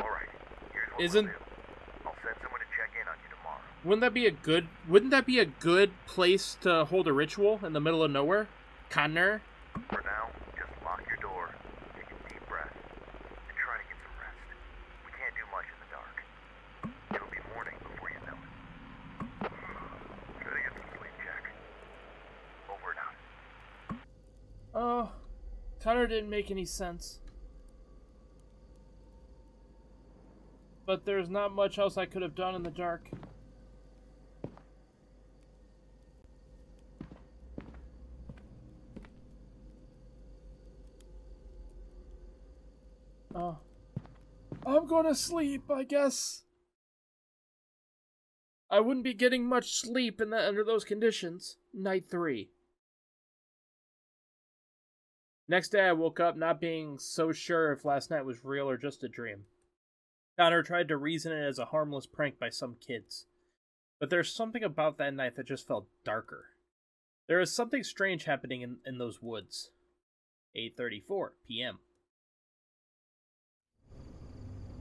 Alright, here's what Isn't... we'll do. I'll send someone to check in on you tomorrow. Wouldn't that be a good... Wouldn't that be a good place to hold a ritual in the middle of nowhere? Connor? For now... Oh, Connor didn't make any sense. But there's not much else I could have done in the dark. Oh. I'm gonna sleep, I guess. I wouldn't be getting much sleep in the, under those conditions. Night three. Next day, I woke up not being so sure if last night was real or just a dream. Connor tried to reason it as a harmless prank by some kids. But there's something about that night that just felt darker. There is something strange happening in, in those woods. eight thirty-four p m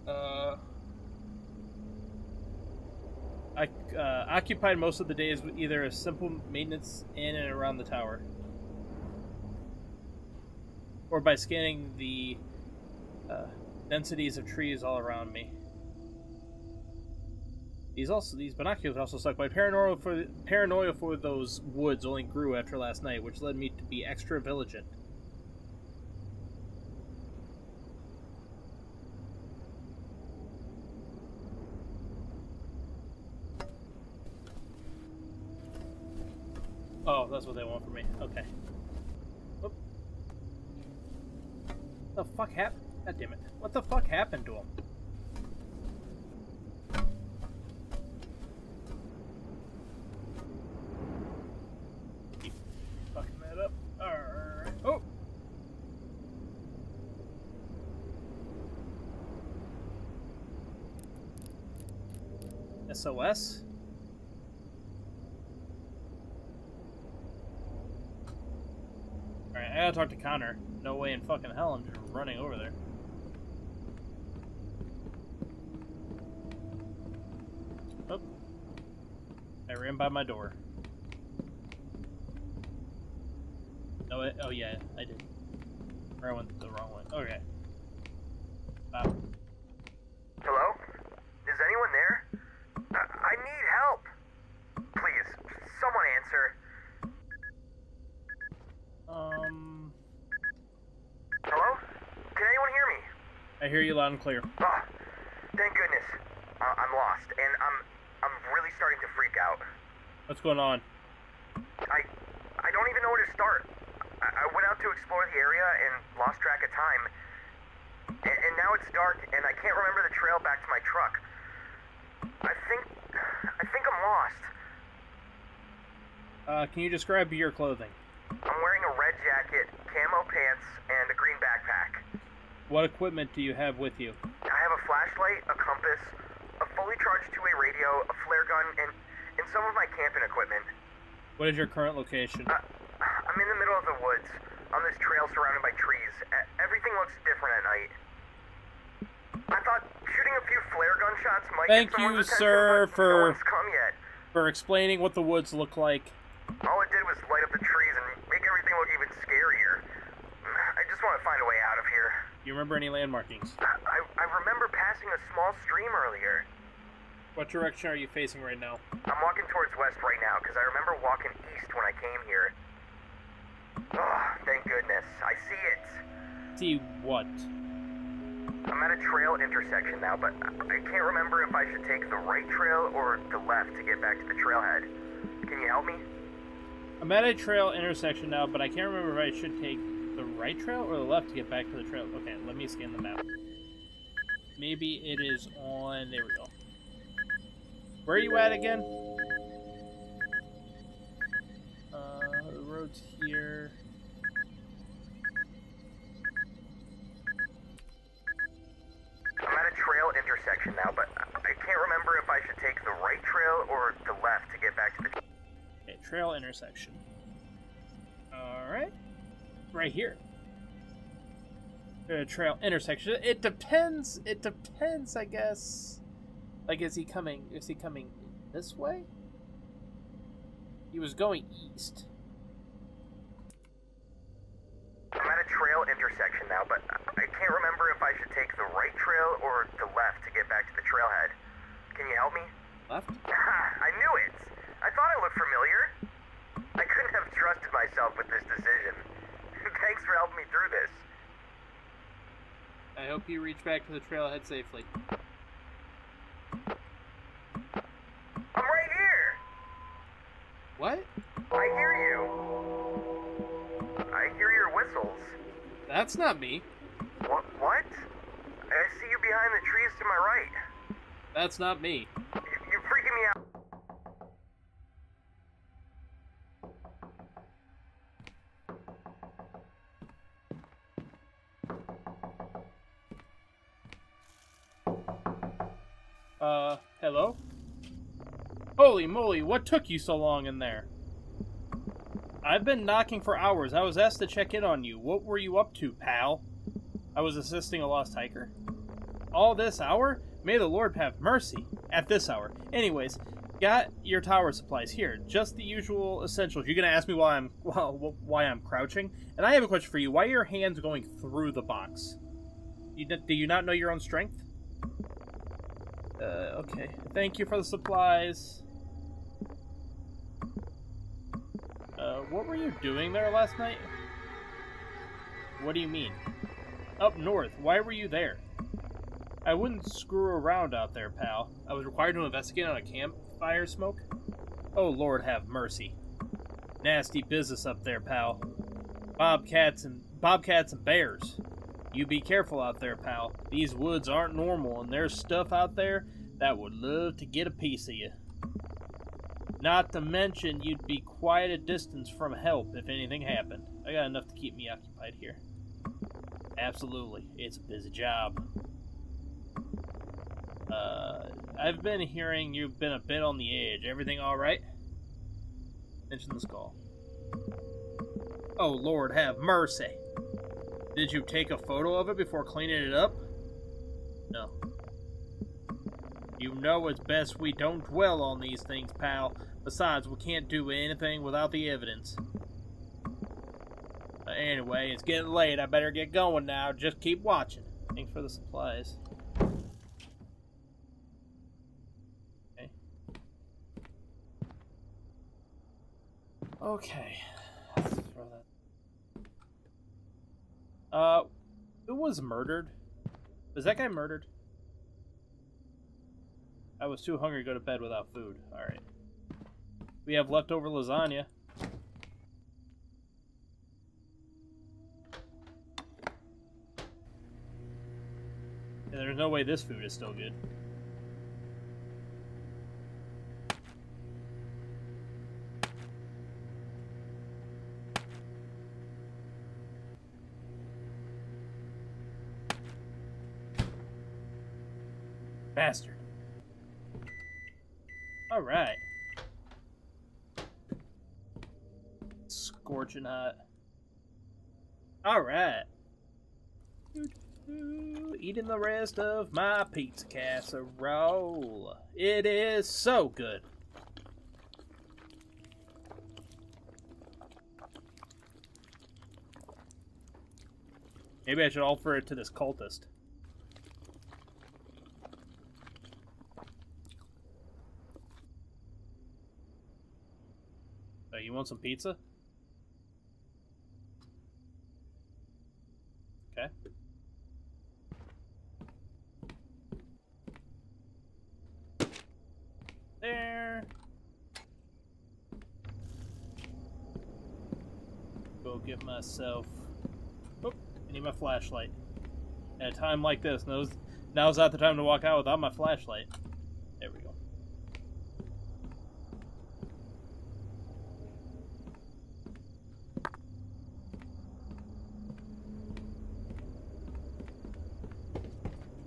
Uh... I uh, occupied most of the days with either a simple maintenance in and around the tower, or by scanning the uh, densities of trees all around me. These also these binoculars also suck. My paranoia for the, paranoia for those woods only grew after last night, which led me to be extra vigilant. Oh, that's what they want from me. Okay. What the fuck happened? God damn it. What the fuck happened to him? Keep fucking that up. Alright. Oh! S O S? Alright, I gotta talk to Connor. No way in fucking hell I'm just running over there. in by my door. Oh, it, oh yeah, I did. Or I went the wrong one. Okay. Wow. Hello? Is anyone there? I, I need help. Please, someone answer. Um. Hello? Can anyone hear me? I hear you loud and clear. Oh, thank goodness. Uh, I'm lost, and I'm I'm really starting to freak out. What's going on? I I don't even know where to start. I, I went out to explore the area and lost track of time. And, and now it's dark, and I can't remember the trail back to my truck. I think I think I'm lost. Uh, can you describe your clothing? I'm wearing a red jacket, camo pants, and a green backpack. What equipment do you have with you? I have a flashlight, a compass, a fully charged two-way radio, a flare gun, and, and some of my camping equipment. What is your current location? Uh, I'm in the middle of the woods, on this trail surrounded by trees. Everything looks different at night. I thought shooting a few flare gun shots might Thank get you, sir, attention, for, no one's come yet. for explaining what the woods look like. All it did was light up the trees and make everything look even scarier. I just want to find a way out of here. Do you remember any landmarkings? I, I, I remember passing a small stream earlier. What direction are you facing right now? I'm walking towards west right now, because I remember walking east when I came here. Oh, thank goodness. I see it. See what? I'm at a trail intersection now, but I can't remember if I should take the right trail or the left to get back to the trailhead. Can you help me? I'm at a trail intersection now, but I can't remember if I should take the right trail or the left to get back to the trail. Okay, let me scan the map. Maybe it is on... There we go. Where are you at again? Uh, the road's here. I'm at a trail intersection now, but I can't remember if I should take the right trail or the left to get back to the... Trail intersection. Alright. Right here. Uh, trail intersection. It depends. It depends, I guess. Like, is he coming? Is he coming this way? He was going east. I'm at a trail intersection now, but I can't remember if I should take the right trail or the left to get back to the trailhead. Can you help me? Left? I knew it! I thought I looked familiar. I couldn't have trusted myself with this decision. Thanks for helping me through this. I hope you reach back to the trailhead safely. I'm right here! What? I hear you. I hear your whistles. That's not me. What? What? I see you behind the trees to my right. That's not me. You're freaking me out. Uh, hello? Holy moly, what took you so long in there? I've been knocking for hours. I was asked to check in on you. What were you up to, pal? I was assisting a lost hiker. All this hour? May the Lord have mercy. At this hour. Anyways, got your tower supplies here. Just the usual essentials. You're gonna ask me why I'm, well, why I'm crouching? And I have a question for you. Why are your hands going through the box? You, do you not know your own strength? Uh, okay. Thank you for the supplies. Uh, what were you doing there last night? What do you mean? Up north. Why were you there? I wouldn't screw around out there, pal. I was required to investigate on a campfire smoke. Oh, Lord have mercy. Nasty business up there, pal. Bobcats and bobcats and bears. You be careful out there, pal. These woods aren't normal, and there's stuff out there that would love to get a piece of you. Not to mention, you'd be quite a distance from help if anything happened. I got enough to keep me occupied here. Absolutely. It's a busy job. Uh, I've been hearing you've been a bit on the edge. Everything alright? Mention the skull. Oh, Lord, have mercy. Did you take a photo of it before cleaning it up? No. You know it's best we don't dwell on these things, pal. Besides, we can't do anything without the evidence. But anyway, it's getting late. I better get going now. Just keep watching. Thanks for the supplies. Okay. Okay. Let's throw that. Uh, who was murdered? Was that guy murdered? I was too hungry to go to bed without food. Alright. We have leftover lasagna. And there's no way this food is still good. Bastard. Alright. Scorching hot. Alright. Eating the rest of my pizza casserole. It is so good. Maybe I should offer it to this cultist. You want some pizza? Okay. There. Go get myself. Oh, I need my flashlight. At a time like this, now's now's not the time to walk out without my flashlight. There we go.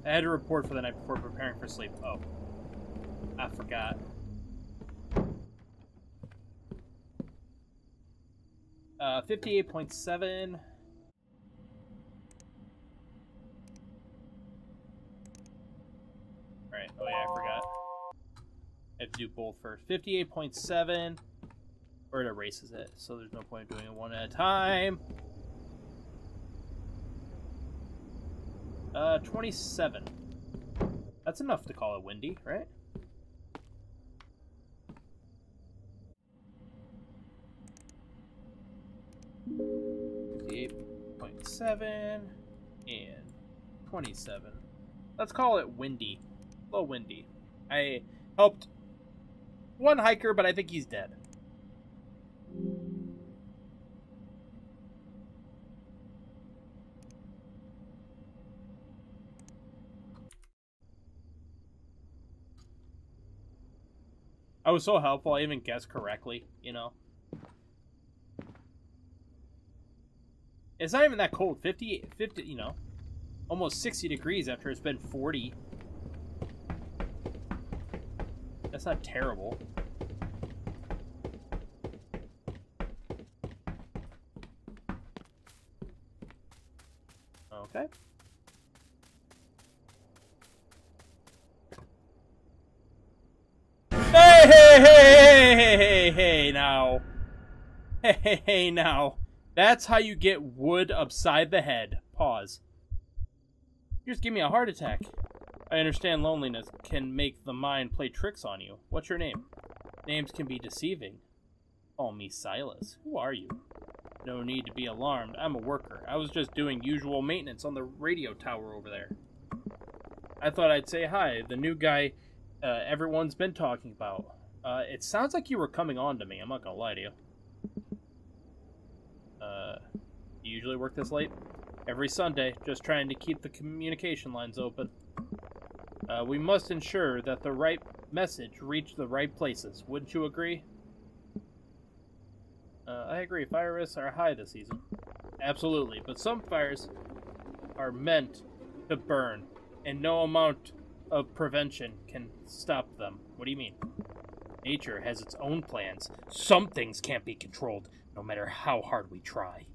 I had to report for the night before preparing for sleep. Oh. I forgot. Uh, fifty-eight point seven. Alright. Oh, yeah, I forgot. I have to do both first. fifty-eight point seven. Or it erases it, so there's no point in doing it one at a time. Uh, twenty-seven. That's enough to call it windy, right? fifty-eight point seven and twenty-seven. Let's call it windy. A little windy. I helped one hiker, but I think he's dead. I was so helpful, I even guessed correctly, you know. It's not even that cold. fifty, fifty, you know. Almost sixty degrees after it's been forty. That's not terrible. Okay. Hey now, hey, hey, hey now, that's how you get wood upside the head. Pause. You just give me a heart attack. I understand loneliness can make the mind play tricks on you. What's your name? Names can be deceiving. Call me Silas. Who are you? No need to be alarmed. I'm a worker. I was just doing usual maintenance on the radio tower over there. I thought I'd say hi. The new guy uh, everyone's been talking about. Uh, it sounds like you were coming on to me. I'm not gonna lie to you. Uh, you usually work this late? Every Sunday, just trying to keep the communication lines open. Uh, we must ensure that the right message reaches the right places. Wouldn't you agree? Uh, I agree. Fire risks are high this season. Absolutely, but some fires are meant to burn, and no amount of prevention can stop them. What do you mean? Nature has its own plans. Some things can't be controlled, no matter how hard we try.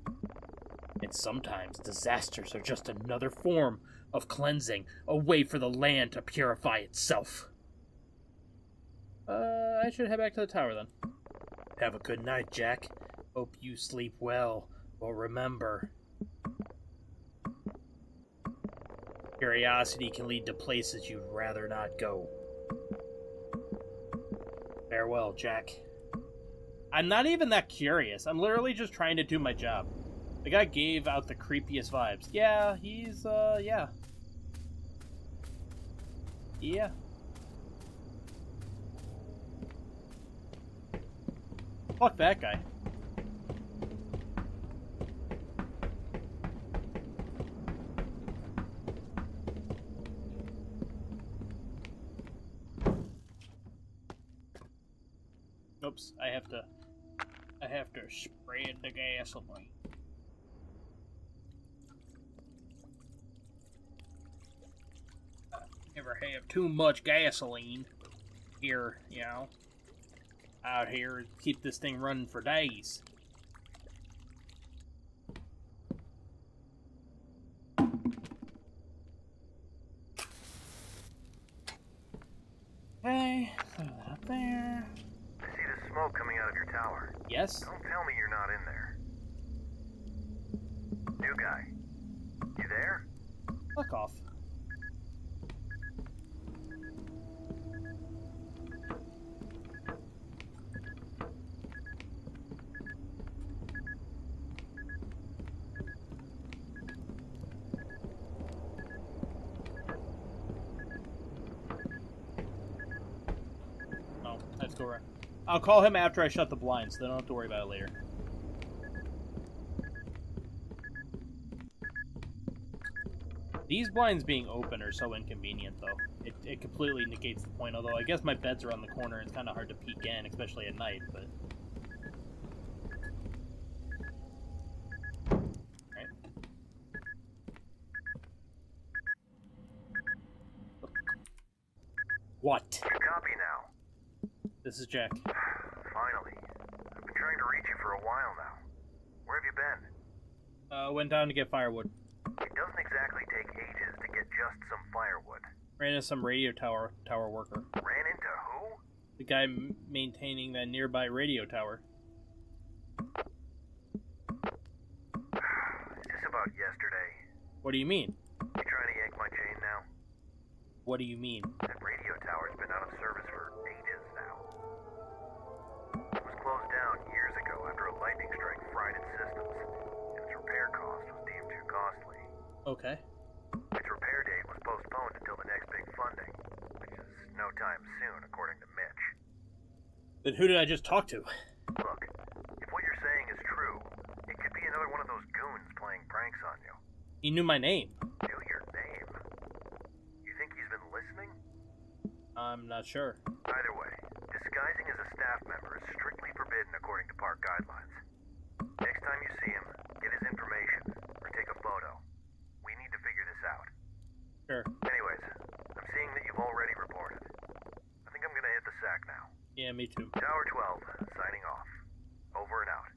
And sometimes disasters are just another form of cleansing, a way for the land to purify itself. Uh, I should head back to the tower then. Have a good night, Jack. Hope you sleep well. Well, remember, curiosity can lead to places you'd rather not go. Farewell, Jack. I'm not even that curious. I'm literally just trying to do my job. The guy gave out the creepiest vibes. Yeah, he's, uh, yeah. Yeah. Fuck that guy. Oops, I have to, I have to spray the gasoline. I never have too much gasoline here, you know, out here. Keep this thing running for days. Okay, throw that up there. Smoke coming out of your tower. Yes? Don't tell me you're not in there. New guy. You there? Fuck off. Oh, that's correct. I'll call him after I shut the blinds, so then I don't have to worry about it later. These blinds being open are so inconvenient, though. It, it completely negates the point, although I guess my beds are on the corner, it's kind of hard to peek in, especially at night, but... Right. What? You copy now. This is Jack. Finally. I've been trying to reach you for a while now. Where have you been? Uh, went down to get firewood. It doesn't exactly take ages to get just some firewood. Ran into some radio tower tower worker. Ran into who? The guy m maintaining that nearby radio tower. Is this about yesterday? What do you mean? You trying to yank my chain now? What do you mean? That radio tower's been out of service for ages now. It was closed down years ago after a lightning strike fried its systems, and its repair cost was deemed too costly. Okay. Its repair date was postponed until the next big funding, which is no time soon, according to Mitch. Then who did I just talk to? Look, if what you're saying is true, it could be another one of those goons playing pranks on you. He knew my name. Knew your name? You think he's been listening? I'm not sure. Either way, disguising as a staff member is strictly forbidden according to park guidelines. Next time you see him, get his information or take a photo. We need to figure this out. Sure. Anyways, I'm seeing that you've already reported. I think I'm gonna hit the sack now. Yeah, me too. Tower twelve, signing off. Over and out.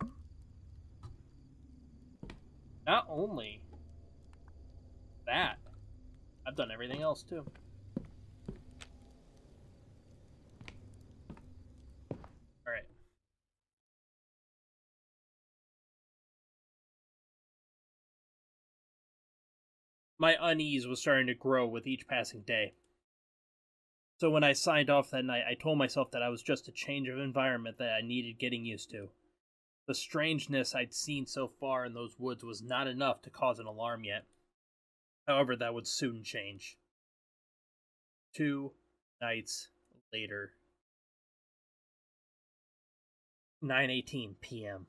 Not only that, I've done everything else too. My unease was starting to grow with each passing day. So when I signed off that night, I told myself that I was just a change of environment that I needed getting used to. The strangeness I'd seen so far in those woods was not enough to cause an alarm yet. However, that would soon change. Two nights later. nine eighteen p m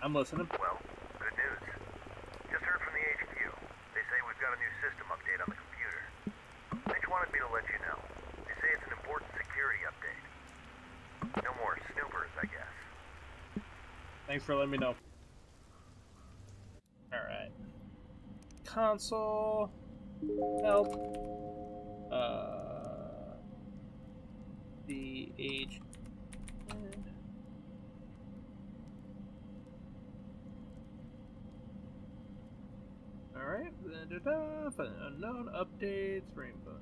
I'm listening. Well, good news. Just heard from the H Q. They say we've got a new system update on the computer. Mitch wanted me to let you know. They say it's an important security update. No more snoopers, I guess. Thanks for letting me know. Alright. Console. Help. Uh. The H Q. Alright, unknown updates, Rainbow.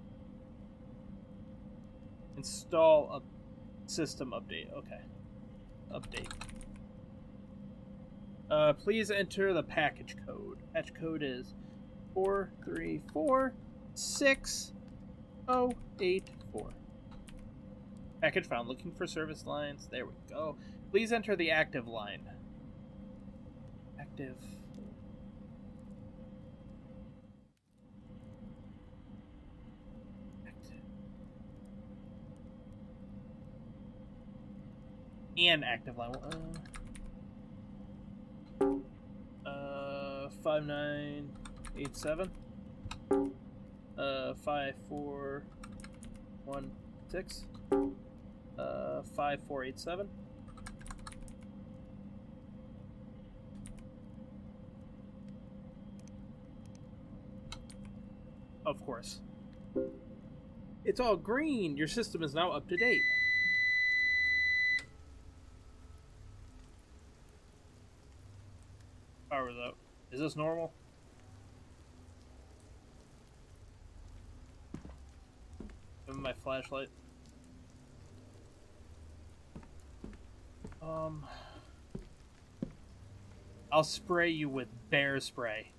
Install up system update. Okay. Update. Uh, please enter the package code. Patch code is four three four six zero eight four. Package found. Looking for service lines. There we go. Please enter the active line. Active. Active. And active line. Uh, uh five nine eight seven. Uh, five four one six. Uh, five four eight seven. Of course. It's all green. Your system is now up to date. Power's out. Is this normal? Give me my flashlight. Um, I'll spray you with bear spray.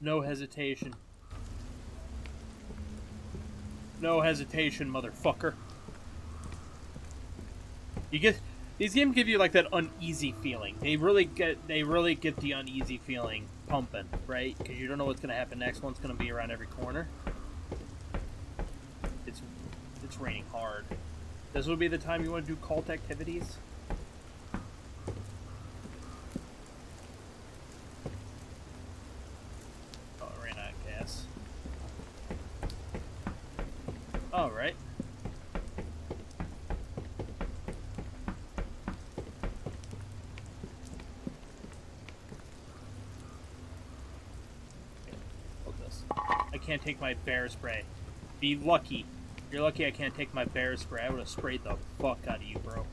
No hesitation. No hesitation, motherfucker. You get these games give you like that uneasy feeling. They really get they really get the uneasy feeling pumping, right? Because you don't know what's gonna happen next. One's gonna be around every corner. It's it's raining hard. This would be the time you want to do cult activities. Oh, I ran out of gas. All right. Hold this. I can't take my bear spray. Be lucky. You're lucky I can't take my bear spray. I would have sprayed the fuck out of you, bro.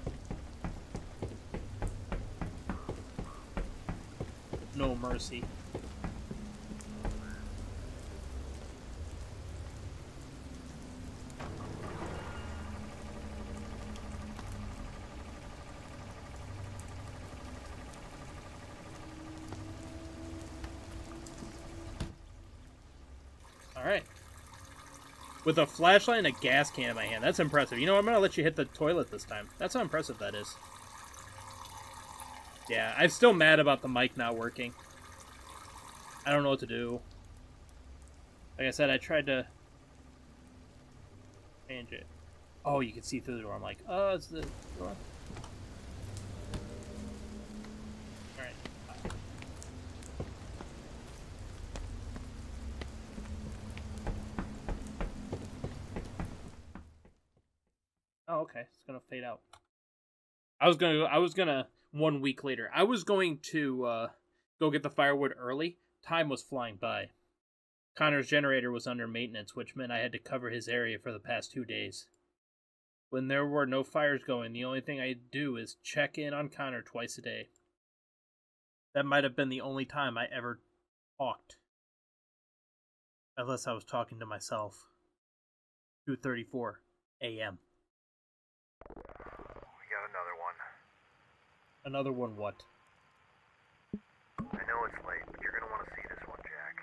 No mercy. With a flashlight and a gas can in my hand. That's impressive. You know, I'm going to let you hit the toilet this time. That's how impressive that is. Yeah, I'm still mad about the mic not working. I don't know what to do. Like I said, I tried to change it. Oh, you can see through the door. I'm like, oh, it's the door. Okay, it's gonna fade out. I was gonna, I was gonna. One week later, I was going to uh, go get the firewood early. Time was flying by. Connor's generator was under maintenance, which meant I had to cover his area for the past two days. When there were no fires going, the only thing I do is check in on Connor twice a day. That might have been the only time I ever talked, unless I was talking to myself. two thirty-four a m We got another one. Another one what? I know it's late, but you're gonna want to see this one, Jack.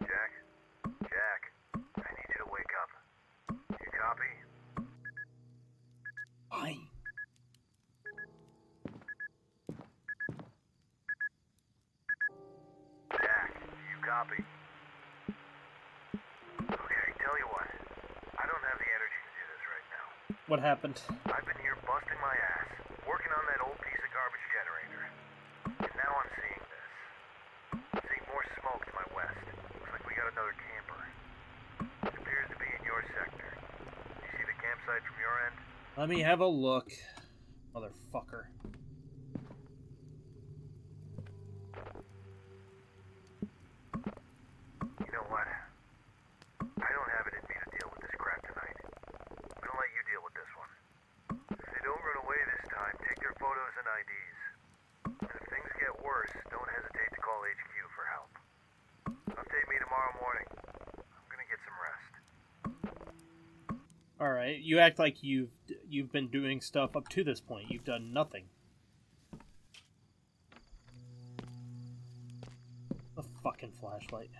Jack? Jack, I need you to wake up. You copy? Fine. Jack, you copy? What happened? I've been here busting my ass, working on that old piece of garbage generator. And now I'm seeing this. I'm seeing more smoke to my west. Looks like we got another camper. It appears to be in your sector. You see the campsite from your end? Let me have a look, motherfucker. And I Ds. And if things get worse, don't hesitate to call All right, you act like you've you've been doing stuff up to this point. You've done nothing. A fucking flashlight.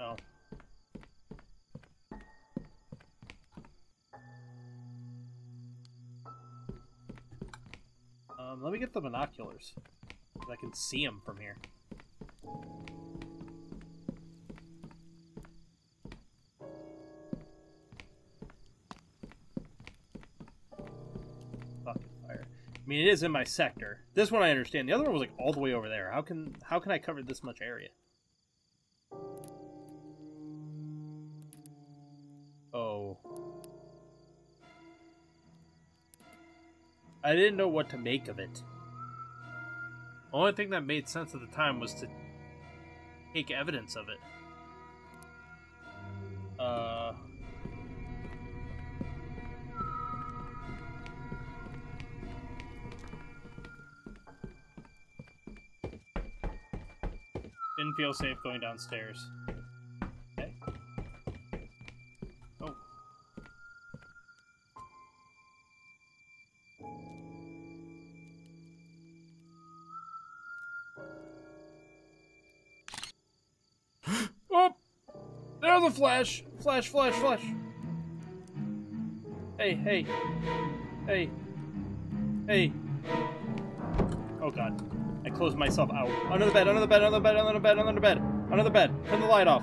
Oh. Um, let me get the binoculars. I can see him from here. Fucking fire. I mean, it is in my sector. This one I understand. The other one was like all the way over there. How can how can I cover this much area? Oh. I didn't know what to make of it. Only thing that made sense at the time was to take evidence of it. Uh, didn't feel safe going downstairs. Okay. Oh. There's a flash! Flash, flash, flash! Hey, hey. Hey. Hey. Oh god. I closed myself out. Under the bed, under the bed, under the bed, under the bed, under the bed, under the bed. Turn the light off.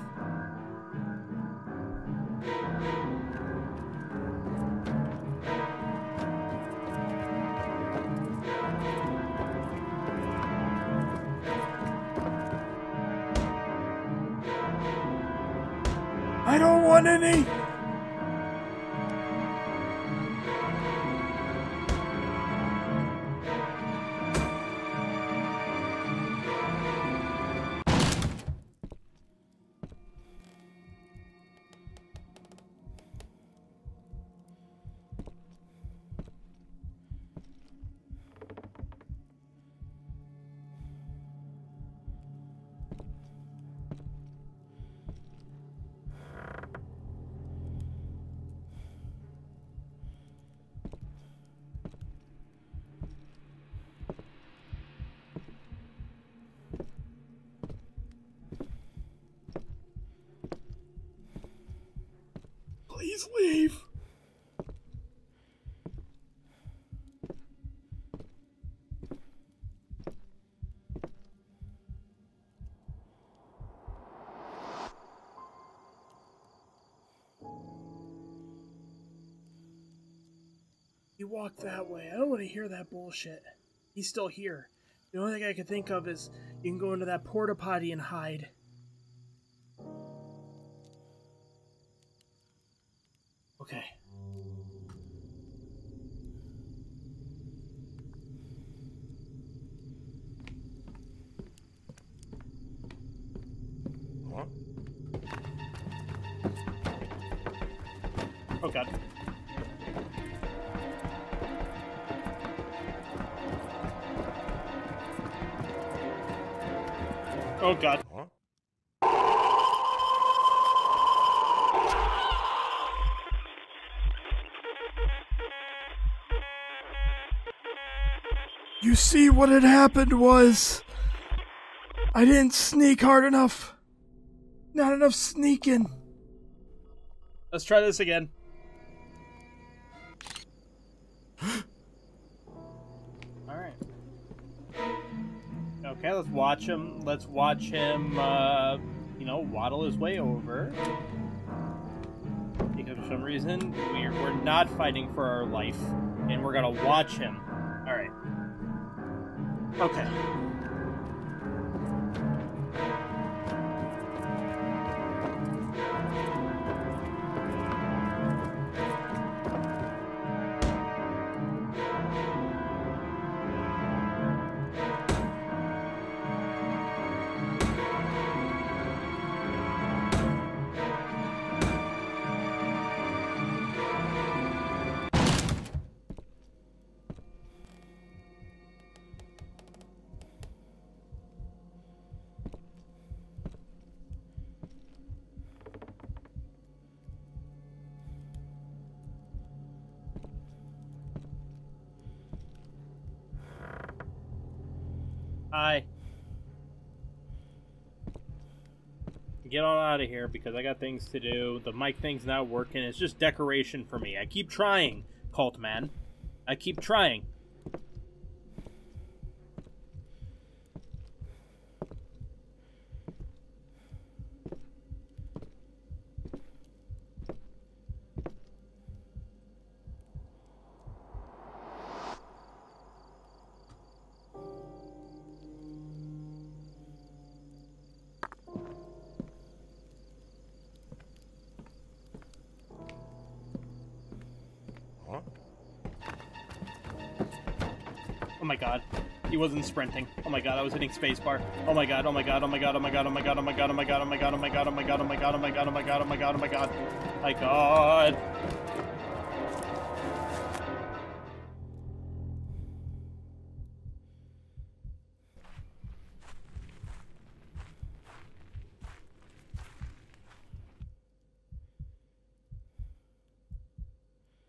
I don't want any! Please leave. He walked that way. I don't want to hear that bullshit. He's still here. The only thing I can think of is you can go into that porta potty and hide. Okay. Huh? Oh god. Oh god. You see, what had happened was I didn't sneak hard enough. Not enough sneaking. Let's try this again. Alright. Okay, let's watch him. Let's watch him, uh, you know, waddle his way over. Because for some reason, we're, we're not fighting for our life. And we're gonna watch him. Alright. Okay. Hi. Get on out of here because I got things to do. The mic thing's not working. It's just decoration for me. I keep trying, cult man. I keep trying. Wasn't sprinting. Oh my god, I was hitting spacebar. Oh my god, oh my god, oh my god, oh my god, oh my god, oh my god, oh my god, oh my god, oh my god, oh my god, oh my god, oh my god, oh my god, oh my god, oh my god, my god.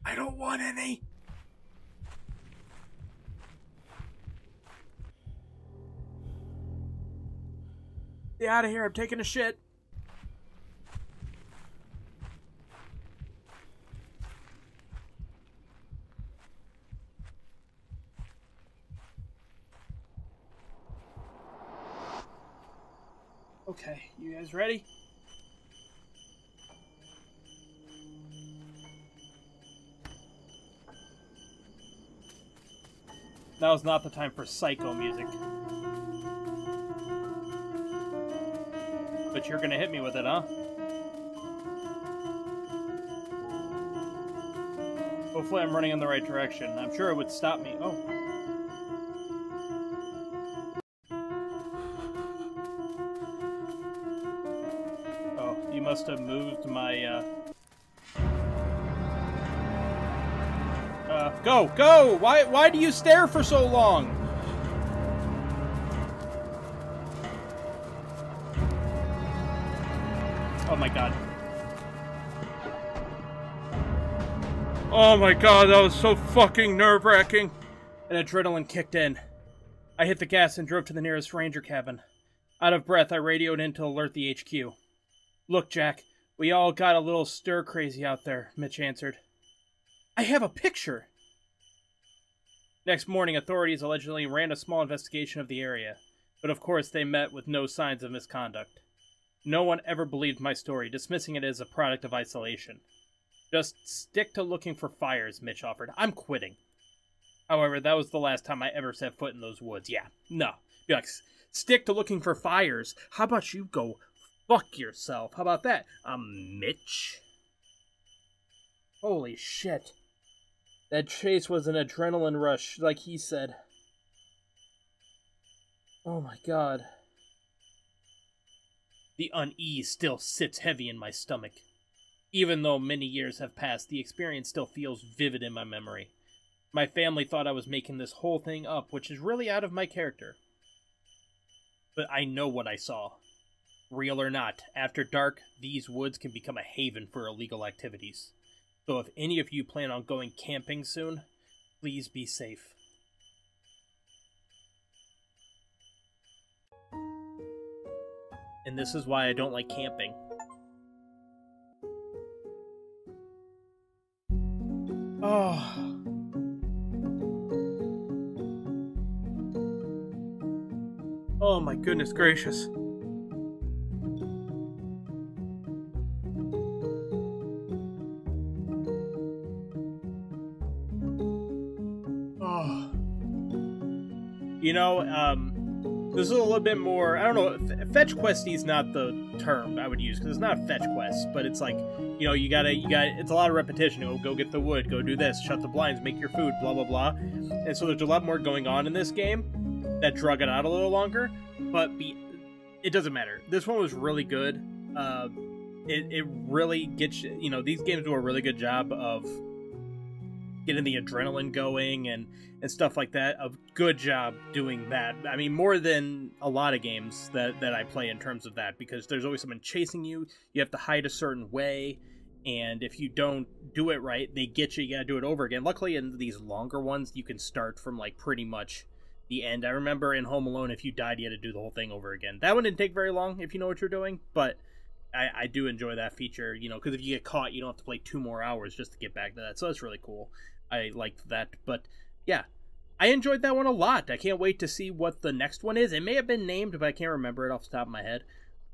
I don't want any. Get out of here, I'm taking a shit. Okay, you guys ready? Now is not the time for psycho music. But you're gonna hit me with it, huh? Hopefully I'm running in the right direction. I'm sure it would stop me. Oh. Oh, you must have moved my, uh... Uh, go, go! Why, why do you stare for so long? Oh my god. Oh my god, that was so fucking nerve-wracking. And adrenaline kicked in. I hit the gas and drove to the nearest ranger cabin. Out of breath, I radioed in to alert the H Q. Look, Jack, we all got a little stir-crazy out there, Mitch answered. I have a picture! Next morning, authorities allegedly ran a small investigation of the area, but of course they met with no signs of misconduct. No one ever believed my story, dismissing it as a product of isolation. Just stick to looking for fires, Mitch offered. I'm quitting. However, that was the last time I ever set foot in those woods. Yeah, no. Yikes. Stick to looking for fires. How about you go fuck yourself? How about that? Um, Mitch? Holy shit. That chase was an adrenaline rush, like he said. Oh my god. The unease still sits heavy in my stomach. Even though many years have passed, the experience still feels vivid in my memory. My family thought I was making this whole thing up, which is really out of my character. But I know what I saw. Real or not, after dark, these woods can become a haven for illegal activities. So if any of you plan on going camping soon, please be safe. And this is why I don't like camping. Oh. Oh my goodness gracious. Oh. You know, um, this is a little bit more, I don't know, fetch questy is not the term I would use, because it's not a fetch quest, but it's like, you know, you gotta, you gotta, it's a lot of repetition. Go, go get the wood, go do this, shut the blinds, make your food, blah, blah, blah. And so there's a lot more going on in this game that drug it out a little longer, but be, it doesn't matter. This one was really good. Uh, it, it really gets, you know, these games do a really good job of getting the adrenaline going and, and stuff like that. A good job doing that. I mean, more than a lot of games that, that I play in terms of that, because there's always someone chasing you. You have to hide a certain way, and if you don't do it right, they get you. You gotta do it over again. Luckily, in these longer ones, you can start from, like, pretty much, the end. I remember in Home Alone, if you died, you had to do the whole thing over again. That one didn't take very long if you know what you're doing, but I, I do enjoy that feature, you know, because if you get caught, you don't have to play two more hours just to get back to that. So that's really cool. I liked that. But yeah, I enjoyed that one a lot. I can't wait to see what the next one is. It may have been named, but I can't remember it off the top of my head.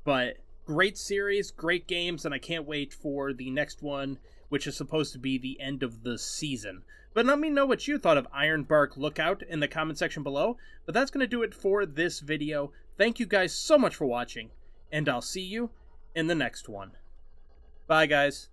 But great series, great games, and I can't wait for the next one, which is supposed to be the end of the season. But let me know what you thought of Ironbark Lookout in the comment section below. But that's going to do it for this video. Thank you guys so much for watching, and I'll see you in the next one. Bye, guys.